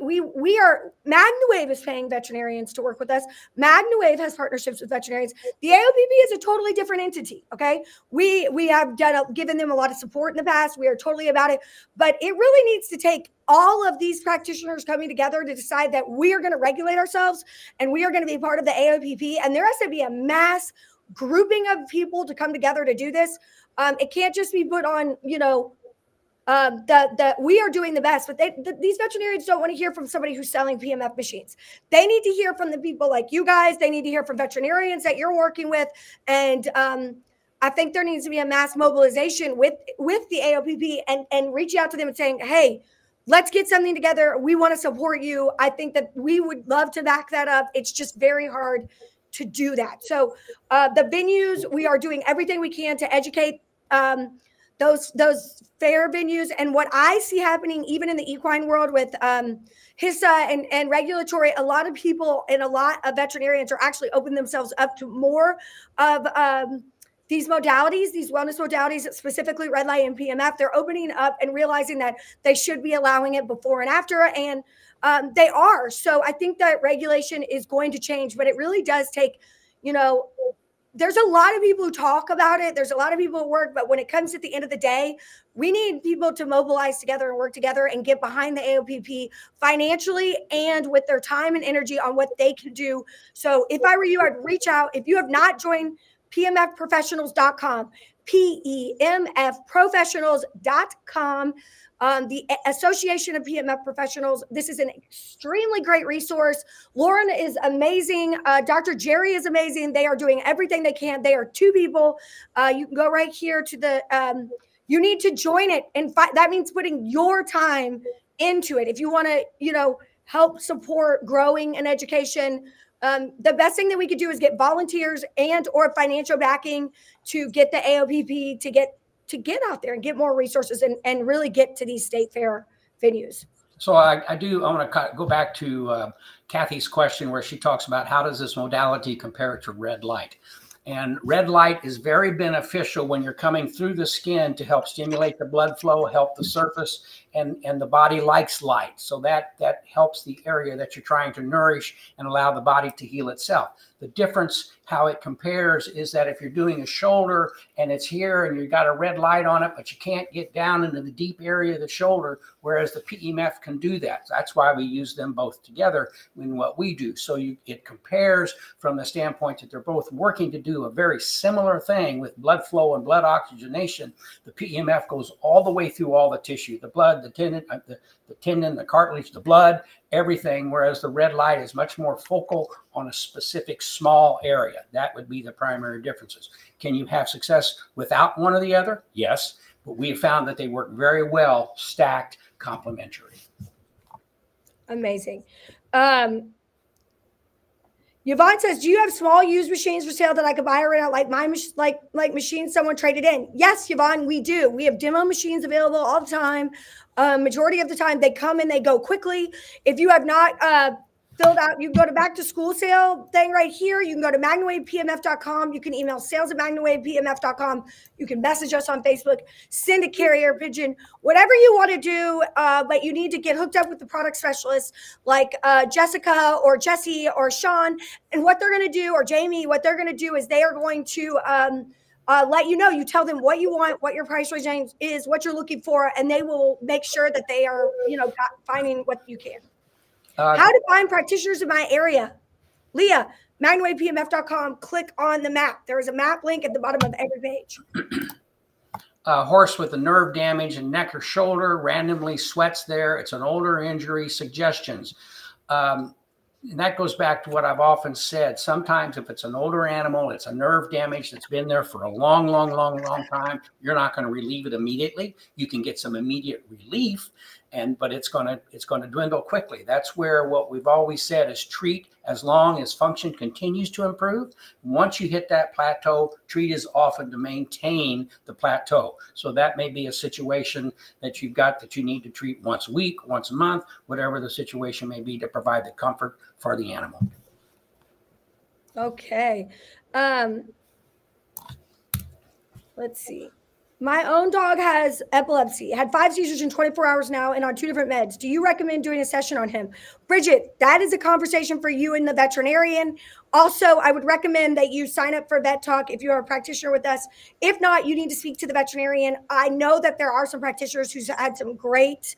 are, MagnaWave is paying veterinarians to work with us. MagnaWave has partnerships with veterinarians. The AOPP is a totally different entity. Okay. We have done, given them a lot of support in the past. We are totally about it, but it really needs to take all of these practitioners coming together to decide that we are going to regulate ourselves and we are going to be part of the AOPP. And there has to be a mass grouping of people to come together to do this. It can't just be put on, you know, we are doing the best, but these veterinarians don't want to hear from somebody who's selling PMF machines. They need to hear from the people like you guys. They need to hear from veterinarians that you're working with. And I think there needs to be a mass mobilization with the AOPP and reaching out to them and saying, hey, let's get something together. We want to support you. I think that we would love to back that up. It's just very hard to do that. So the venues, we are doing everything we can to educate those fair venues. And what I see happening even in the equine world with HISA and regulatory, a lot of people and a lot of veterinarians are actually opening themselves up to more of these modalities, these wellness modalities, specifically red light and PMF. They're opening up and realizing that they should be allowing it before and after. And they are. So I think that regulation is going to change, but it really does take, you know, there's a lot of people who talk about it. There's a lot of people who work, but when it comes at the end of the day, we need people to mobilize together and work together and get behind the AOPP financially and with their time and energy on what they can do. So if I were you, I'd reach out. If you have not joined PEMFprofessionals.com, PEMFprofessionals.com, the Association of PMF Professionals. This is an extremely great resource. Lauren is amazing. Dr. Jerry is amazing. They are doing everything they can. They are two people. You can go right here to the, you need to join it. And that means putting your time into it. If you want to, you know, help support growing and education, the best thing that we could do is get volunteers and or financial backing to get the AOPP to get out there and get more resources and really get to these state fair venues. So I want to go back to Kathy's question where she talks about how does this modality compare to red light? And red light is very beneficial when you're coming through the skin to help stimulate the blood flow, help the surface, and the body likes light. So that helps the area that you're trying to nourish and allow the body to heal itself. The difference, how it compares, is that if you're doing a shoulder and it's here and you've got a red light on it, but you can't get down into the deep area of the shoulder, whereas the PEMF can do that. That's why we use them both together in what we do. So it compares from the standpoint that they're both working to do a very similar thing with blood flow and blood oxygenation. The PEMF goes all the way through all the tissue, the blood, the tendon, the cartilage, the blood, everything, whereas the red light is much more focal on a specific small area. That would be the primary differences. Can you have success without one or the other? Yes, but we have found that they work very well, stacked, complementary. Amazing. Yvonne says, do you have small used machines for sale that I could buy right out, like my machines someone traded in? Yes, Yvonne, we do. We have demo machines available all the time. Majority of the time, they come and they go quickly. If you have not filled out, you can go to back to school sale thing right here. You can go to MagnaWavePMF.com. You can email sales@MagnaWavePMF.com. You can message us on Facebook, send a carrier pigeon, whatever you want to do, but you need to get hooked up with the product specialists like Jessica or Jesse or Sean. And what they're going to do, or Jamie, what they're going to do is they are going to let you know. You tell them what you want, what your price range is, what you're looking for, and they will make sure that they are, you know, finding what you can. How to find practitioners in my area. Leah, MagnaWavePMF.com. Click on the map. There is a map link at the bottom of every page. A horse with a nerve damage in neck or shoulder randomly sweats there. It's an older injury. Suggestions. And that goes back to what I've often said. Sometimes if it's an older animal, it's a nerve damage that's been there for a long, long, long, long time. You're not going to relieve it immediately. You can get some immediate relief, but it's going to dwindle quickly. That's where what we've always said is treat as long as function continues to improve. Once you hit that plateau, treat as often to maintain the plateau. So that may be a situation that you've got that you need to treat once a week, once a month, whatever the situation may be to provide the comfort for the animal. Okay. Let's see. My own dog has epilepsy, had 5 seizures in 24 hours now and on 2 different meds. Do you recommend doing a session on him? Bridget, that is a conversation for you and the veterinarian. Also, I would recommend that you sign up for Vet Talk if you are a practitioner with us. If not, you need to speak to the veterinarian. I know that there are some practitioners who's had some great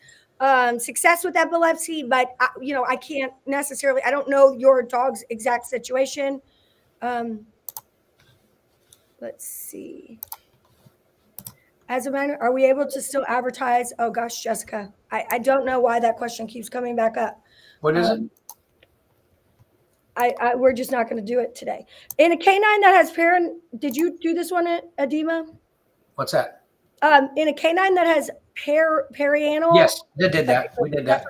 success with epilepsy, but I can't necessarily, I don't know your dog's exact situation. Let's see. As a matter, are we able to still advertise? Oh gosh, Jessica, I don't know why that question keeps coming back up. What is it? We're just not going to do it today. In a canine that has parent, did you do this one, Adema? What's that? In a canine that has perianal. Yes, they did that. We did that.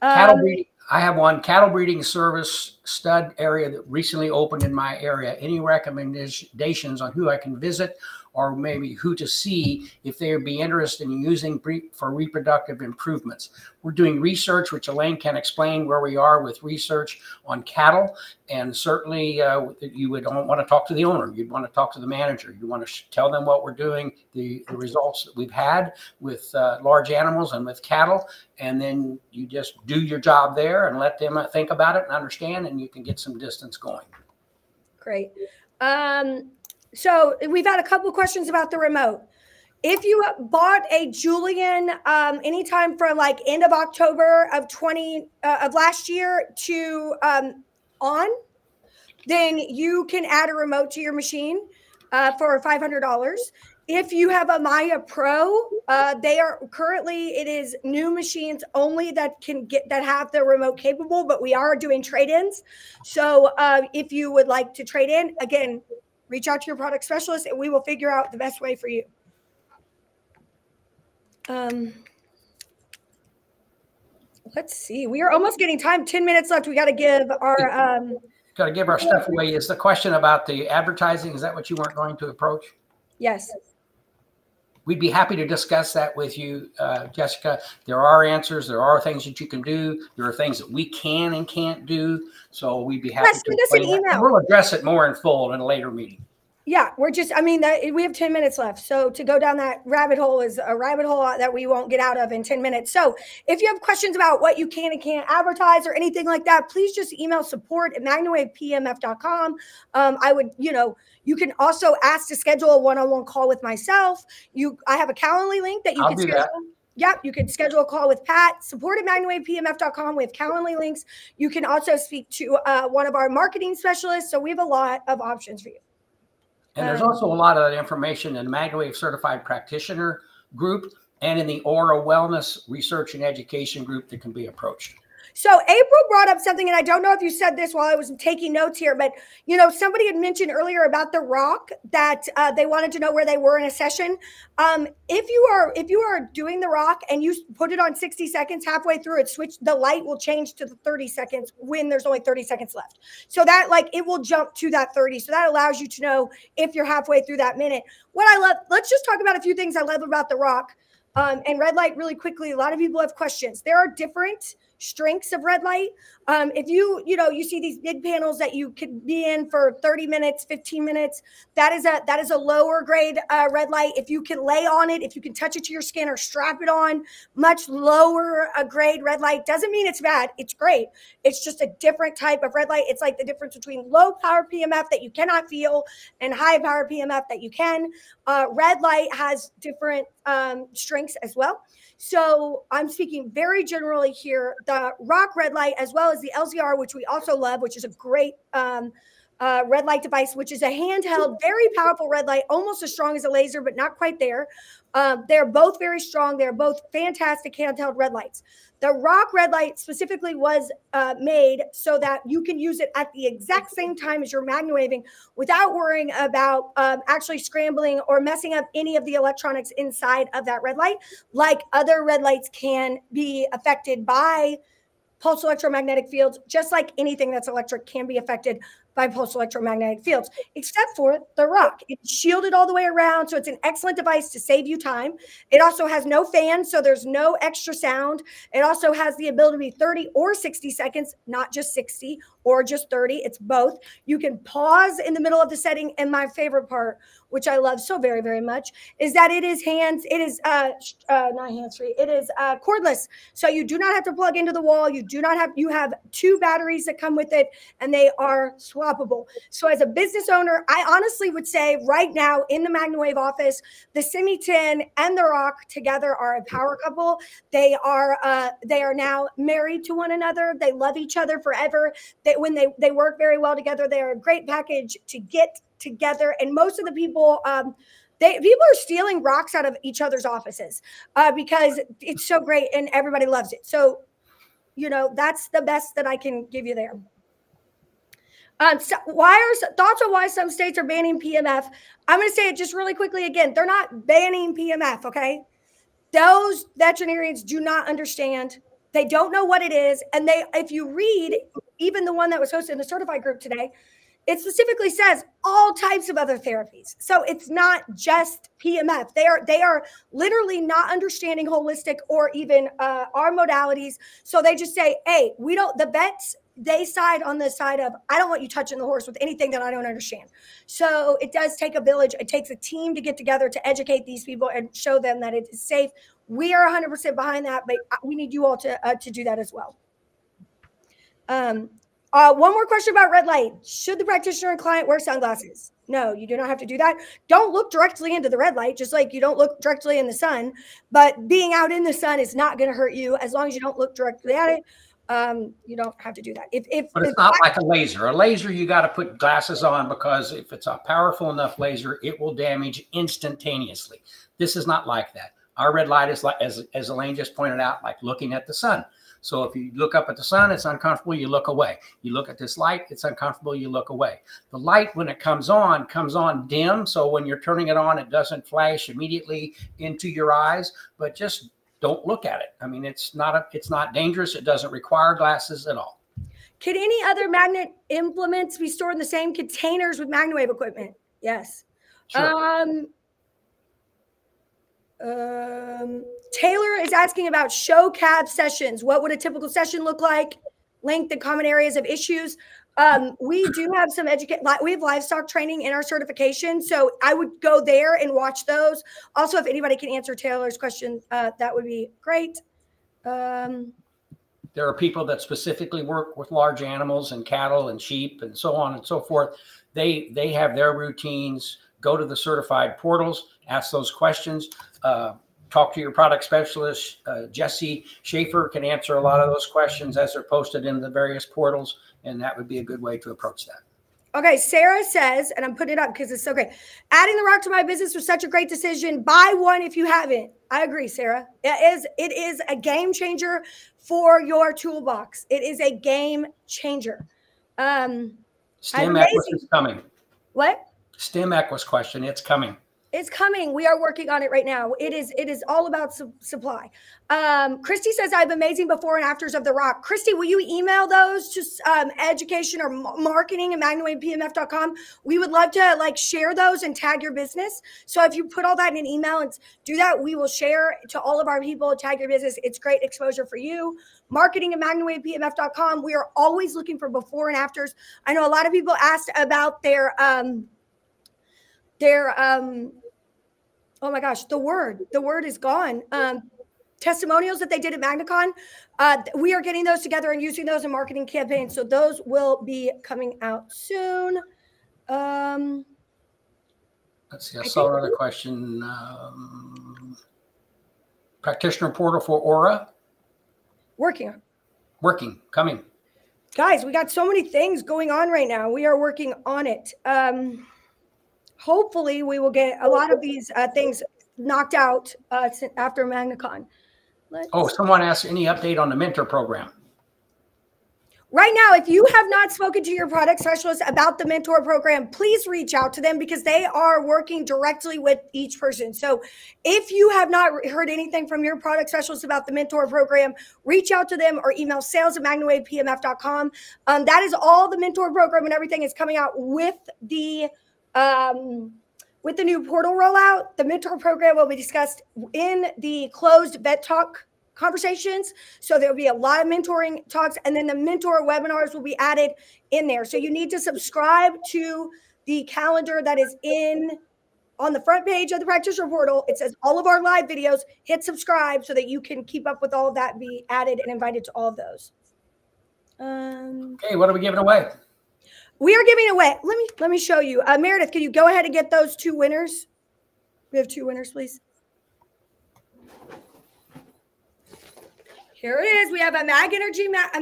Cattle breeding. I have one cattle breeding service stud area that recently opened in my area. Any recommendations on who I can visit or maybe who to see if they would be interested in using for reproductive improvements? We're doing research, which Elaine can explain where we are with research on cattle. And certainly you would want to talk to the owner. You'd want to talk to the manager. You want to tell them what we're doing, the results that we've had with large animals and with cattle. And then you just do your job there and let them think about it and understand, and you can get some distance going. Great. So we've had a couple of questions about the remote. If you bought a Julian anytime from like end of October of last year to on, then you can add a remote to your machine for $500. If you have a Maya Pro, they are currently, it is new machines only that have the remote capable, but we are doing trade-ins. So if you would like to trade in, again, reach out to your product specialist and we will figure out the best way for you. Let's see, we are almost getting time, 10 minutes left. We got to give our stuff away. Is the question about the advertising, is that what you weren't going to approach? Yes. We'd be happy to discuss that with you, Jessica. There are answers. There are things that you can do. There are things that we can and can't do. So we'd be happy to send us an email. We'll address it more in full in a later meeting. Yeah, we're just, I mean, we have 10 minutes left. So to go down that rabbit hole is a rabbit hole that we won't get out of in 10 minutes. So if you have questions about what you can and can't advertise or anything like that, please just email support@magnawavepmf.com. I would, you can also ask to schedule a one-on-one call with myself. I have a Calendly link that you can schedule. Yep, you can schedule a call with Pat, support@magnawavepmf.com. We have Calendly links. You can also speak to one of our marketing specialists. So we have a lot of options for you. And there's also a lot of that information in the MagnaWave Certified Practitioner group and in the Aura Wellness Research and Education group that can be approached. So April brought up something, and I don't know if you said this while I was taking notes here, but, somebody had mentioned earlier about the ROC that they wanted to know where they were in a session. If you are doing the ROC and you put it on 60 seconds halfway through, the light will change to the 30 seconds when there's only 30 seconds left. So that it will jump to that 30. So that allows you to know if you're halfway through that minute. Let's just talk about a few things I love about the ROC and red light really quickly. A lot of people have questions. There are different strengths of red light. If you see these big panels that you could be in for 30 minutes, 15 minutes, that is a lower grade red light. If you can lay on it, if you can touch it to your skin or strap it on, much lower grade red light doesn't mean it's bad. It's great. It's just a different type of red light. It's like the difference between low power PMF that you cannot feel and high power PMF that you can. Red light has different strengths as well. So I'm speaking very generally here, the ROC red light, as well as the LZR, which we also love, which is a great red light device, which is a handheld, very powerful red light, almost as strong as a laser, but not quite there. They're both very strong. They're both fantastic handheld red lights. The ROC red light specifically was made so that you can use it at the exact same time as you're MagnaWaving without worrying about actually scrambling or messing up any of the electronics inside of that red light, like other red lights can be affected by pulse electromagnetic fields, just like anything that's electric can be affected by pulse electromagnetic fields, except for the ROC. It's shielded all the way around, so it's an excellent device to save you time. It also has no fan, so there's no extra sound. It also has the ability to be 30 or 60 seconds, not just 60, or just 30. It's both. You can pause in the middle of the setting. And my favorite part, which I love so very, very much, is that it is hands. It is not hands-free. It is cordless. So you do not have to plug into the wall. You do not have, you have two batteries that come with it, and they are swappable. So as a business owner, I honestly would say right now in the MagnaWave office, the Semi-10 and the ROC together are a power couple. They are now married to one another. They love each other forever. They work very well together. They are a great package to get together. And most of the people, people are stealing ROCs out of each other's offices because it's so great and everybody loves it. So, you know, that's the best that I can give you there. So thoughts on why some states are banning PEMF? I'm going to say it just really quickly again. They're not banning PEMF, okay? Those veterinarians do not understand. They don't know what it is. And they, if you read even the one that was hosted in the certified group today, it specifically says all types of other therapies. So it's not just PEMF. They are literally not understanding holistic or even our modalities. So they just say, hey, we don't, the vets, they side on the side of, I don't want you touching the horse with anything that I don't understand. So it does take a village. It takes a team to get together to educate these people and show them that it is safe. We are 100% behind that, but we need you all to do that as well. One more question about red light. Should the practitioner and client wear sunglasses? No, you do not have to do that. Don't look directly into the red light, just like you don't look directly in the sun. But being out in the sun is not going to hurt you as long as you don't look directly at it. You don't have to do that. But it's not like a laser. A laser, you got to put glasses on because if it's a powerful enough laser, it will damage instantaneously. This is not like that. Our red light is like, as Elaine just pointed out, like looking at the sun. So if you look up at the sun, it's uncomfortable, you look away. You look at this light, it's uncomfortable, you look away. The light, when it comes on dim. So when you're turning it on, it doesn't flash immediately into your eyes, but just don't look at it. I mean, it's not dangerous. It doesn't require glasses at all. Could any other magnet implements be stored in the same containers with MagnaWave equipment? Yes. Sure. Taylor is asking about show calf sessions. What would a typical session look like? Length and common areas of issues. We do have some we have livestock training in our certification. So I would go there and watch those. Also, if anybody can answer Taylor's question, that would be great. There are people that specifically work with large animals and cattle and sheep and so on and so forth. They have their routines. Go to the certified portals, ask those questions, talk to your product specialist. Jesse Schaefer can answer a lot of those questions as they're posted in the various portals, and that would be a good way to approach that. Okay, Sarah says, and I'm putting it up because it's so great, adding the ROC to my business was such a great decision. Buy one if you haven't. I agree, Sarah. It is a game changer for your toolbox. It is a game changer. STEM Equus is coming. What? STEM Equus question, it's coming. It's coming. We are working on it right now. It is all about supply. Christy says, I have amazing before and afters of the ROC. Christy, will you email those to education or marketing at magnawavepmf.com? We would love to like share those and tag your business. So if you put all that in an email and do that, we will share to all of our people, tag your business. It's great exposure for you. Marketing at magnawavepmf.com. We are always looking for before and afters. I know a lot of people asked about their oh my gosh, the word is gone. Testimonials that they did at MagnaCon. We are getting those together and using those in marketing campaigns. So those will be coming out soon. Let's see, I saw another question. Practitioner portal for Aura. Working, coming. Guys, we got so many things going on right now. We are working on it. Hopefully, we will get a lot of these things knocked out after MagnaCon. Someone asked any update on the mentor program. Right now, if you have not spoken to your product specialist about the mentor program, please reach out to them because they are working directly with each person. So if you have not heard anything from your product specialist about the mentor program, reach out to them or email sales@magnawavepmf.com. That is all the mentor program and everything is coming out with the new portal rollout. The mentor program will be discussed in the closed Vet Talk conversations. So there'll be a lot of mentoring talks, and then the mentor webinars will be added in there. So you need to subscribe to the calendar that is on the front page of the practitioner portal. It says all of our live videos, hit subscribe so that you can keep up with all of that and be added and invited to all of those. Okay, what are we giving away? We are giving away. Let me show you. Meredith, can you go ahead and get those two winners? We have two winners, please. Here it is. We have a Mag Energy Mat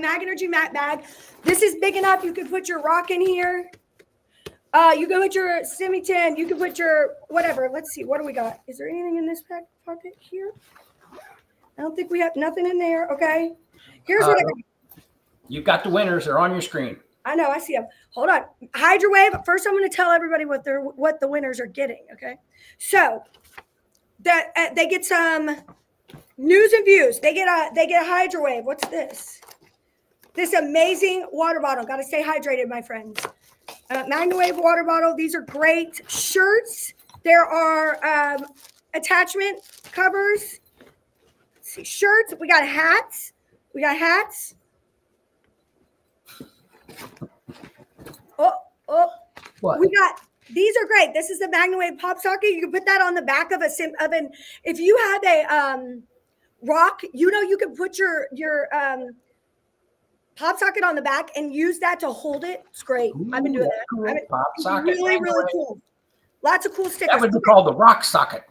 bag. This is big enough. You can put your ROC in here. You can put your Semi-10. You can put your whatever. Let's see. What do we got? Is there anything in this pocket here? I don't think we have nothing in there. Okay. Here's what I got. You've got the winners. They're on your screen. I know. I see them. Hold on. Hide your wave. First, I'm going to tell everybody what the winners are getting. Okay. So that they get some news and views. They get a hydro wave. What's this? This amazing water bottle. Got to stay hydrated, my friends. MagnaWave water bottle. These are great shirts. There are attachment covers. Let's see, shirts. We got hats. We got hats. Oh, what? We got. These are great. This is the MagnaWave pop socket. You can put that on the back of an. If you had a ROC, you know, you can put your pop socket on the back and use that to hold it. It's great. Ooh, I've been doing that. Cool. Pop socket. Really, really cool. Lots of cool stickers. That would be called the ROC socket.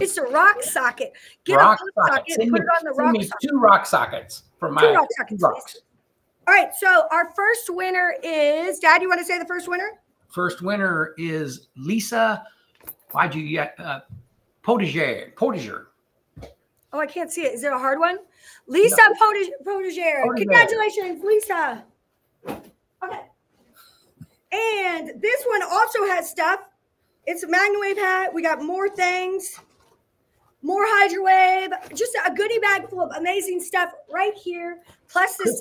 It's the ROC socket. Get ROC a pop socket and put it on the ROC socket. Two ROC sockets for my ROC sockets. ROCs. All right, so our first winner is, Dad, you want to say the first winner? First winner is Lisa, Potager. Oh, I can't see it. Is it a hard one? Lisa, no. Potager. Congratulations, Lisa. Okay. And this one also has stuff. It's a MagnaWave hat. We got more things. More HydroWave, just a goodie bag full of amazing stuff right here. Plus this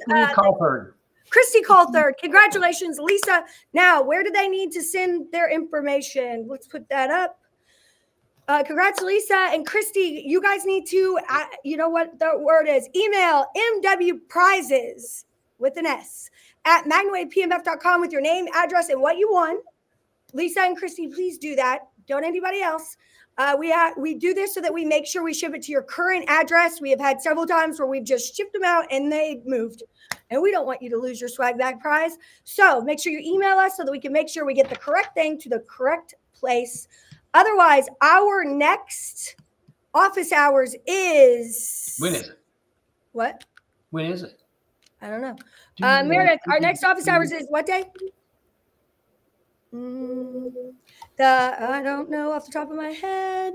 Christy Colthard. Congratulations, Lisa. Now, where do they need to send their information? Let's put that up. Congrats, Lisa and Christy. You guys need to, you know what the word is, email mwprizes with an S at magnawavepmf.com with your name, address, and what you won. Lisa and Christy, please do that. Don't anybody else. We do this so that we make sure we ship it to your current address. We have had several times where we've just shipped them out and they moved. And we don't want you to lose your swag bag prize. So make sure you email us so that we can make sure we get the correct thing to the correct place. Otherwise, our next office hours is... When is it? What? When is it? I don't know. Meredith, our next office hours is what day? I don't know off the top of my head.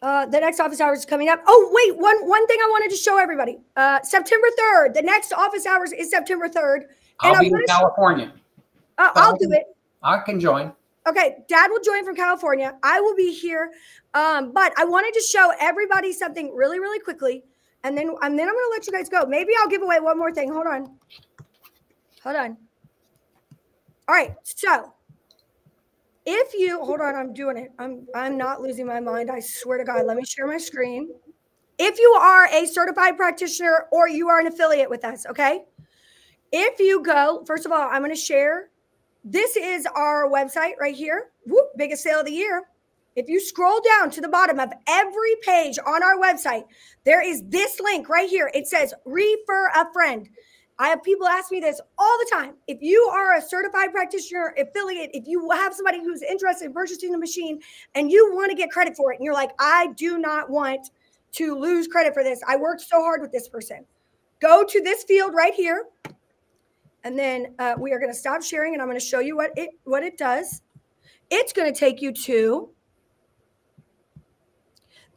The next office hours is coming up. Oh, wait, one thing I wanted to show everybody. September 3rd. The next office hours is September 3rd. And I'll be in California. I'll do it. I can join. Okay, Dad will join from California. I will be here. But I wanted to show everybody something really, really quickly. And then I'm going to let you guys go. Maybe I'll give away one more thing. Hold on. Hold on. All right, so if you hold on, I'm doing it. I'm not losing my mind. I swear to God. Let me share my screen. If you are a certified practitioner or you are an affiliate with us, okay? If you go, first of all, I'm going to share. This is our website right here. Whoop, biggest sale of the year. If you scroll down to the bottom of every page on our website, there is this link right here. It says refer a friend. I have people ask me this all the time. If you are a certified practitioner affiliate, if you have somebody who's interested in purchasing the machine and you want to get credit for it, and you're like, I do not want to lose credit for this. I worked so hard with this person. Go to this field right here. And then we are going to stop sharing and I'm going to show you what it does. It's going to take you to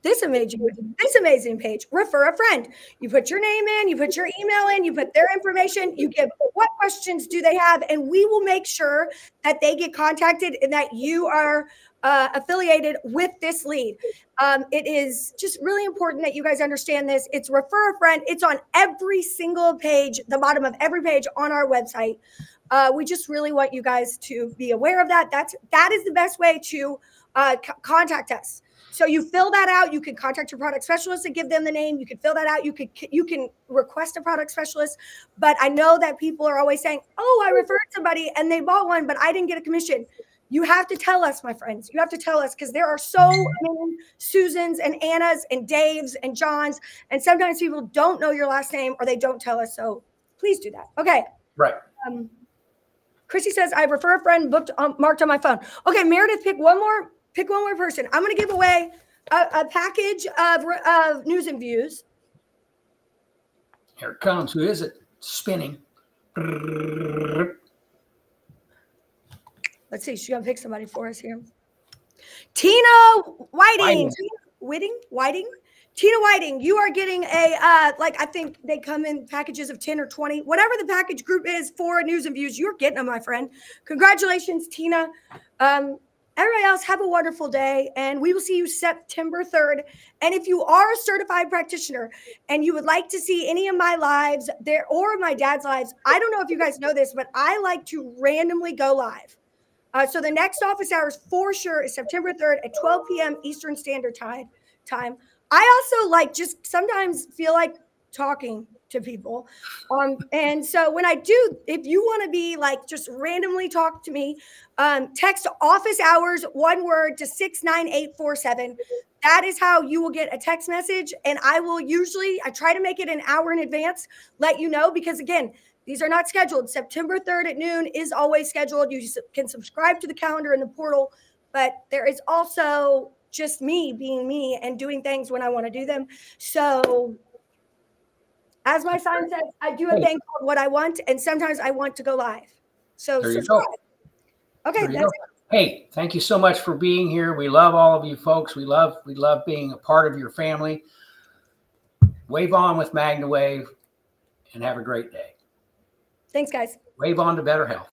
this amazing page, refer a friend. You put your name in, you put your email in, you put their information, you give what questions do they have, and we will make sure that they get contacted and that you are affiliated with this lead. It is just really important that you guys understand this. It's refer a friend. It's on every single page, the bottom of every page on our website. We just really want you guys to be aware of that. That is the best way to contact us. So you fill that out. You can contact your product specialist and give them the name. You can fill that out. You can request a product specialist. But I know that people are always saying, oh, I referred somebody and they bought one, but I didn't get a commission. You have to tell us, my friends. You have to tell us, because there are so many Susans and Annas and Daves and Johns. And sometimes people don't know your last name or they don't tell us. So please do that. Okay. Right. Chrissy says, I refer a friend booked marked on my phone. Okay, Meredith, pick one more person. I'm going to give away a package of news and views. Here it comes. Who is it? Spinning. Let's see. She's going to pick somebody for us here. Tina Whiting. Tina Whiting, you are getting a, like, I think they come in packages of 10 or 20, whatever the package group is for news and views, you're getting them, my friend. Congratulations, Tina. Everybody else, have a wonderful day, and we will see you September 3rd. And if you are a certified practitioner and you would like to see any of my lives there or my dad's lives, I don't know if you guys know this, but I like to randomly go live. So the next office hours for sure is September 3rd at 12 p.m. Eastern Standard Time. I also like just sometimes feel like talking to people. And so when I do, if you want to be like, just randomly talk to me, text office hours, one word, to 69847. That is how you will get a text message. And I will usually, I try to make it an hour in advance, let you know, because again, these are not scheduled. September 3rd at noon is always scheduled. You can subscribe to the calendar in the portal, but there is also just me being me and doing things when I want to do them. So as my son says, I do a thing called What I Want, and sometimes I want to go live. So there you go. Okay, that's it. Hey, thank you so much for being here. We love all of you folks. We love being a part of your family. Wave on with MagnaWave and have a great day. Thanks, guys. Wave on to better health.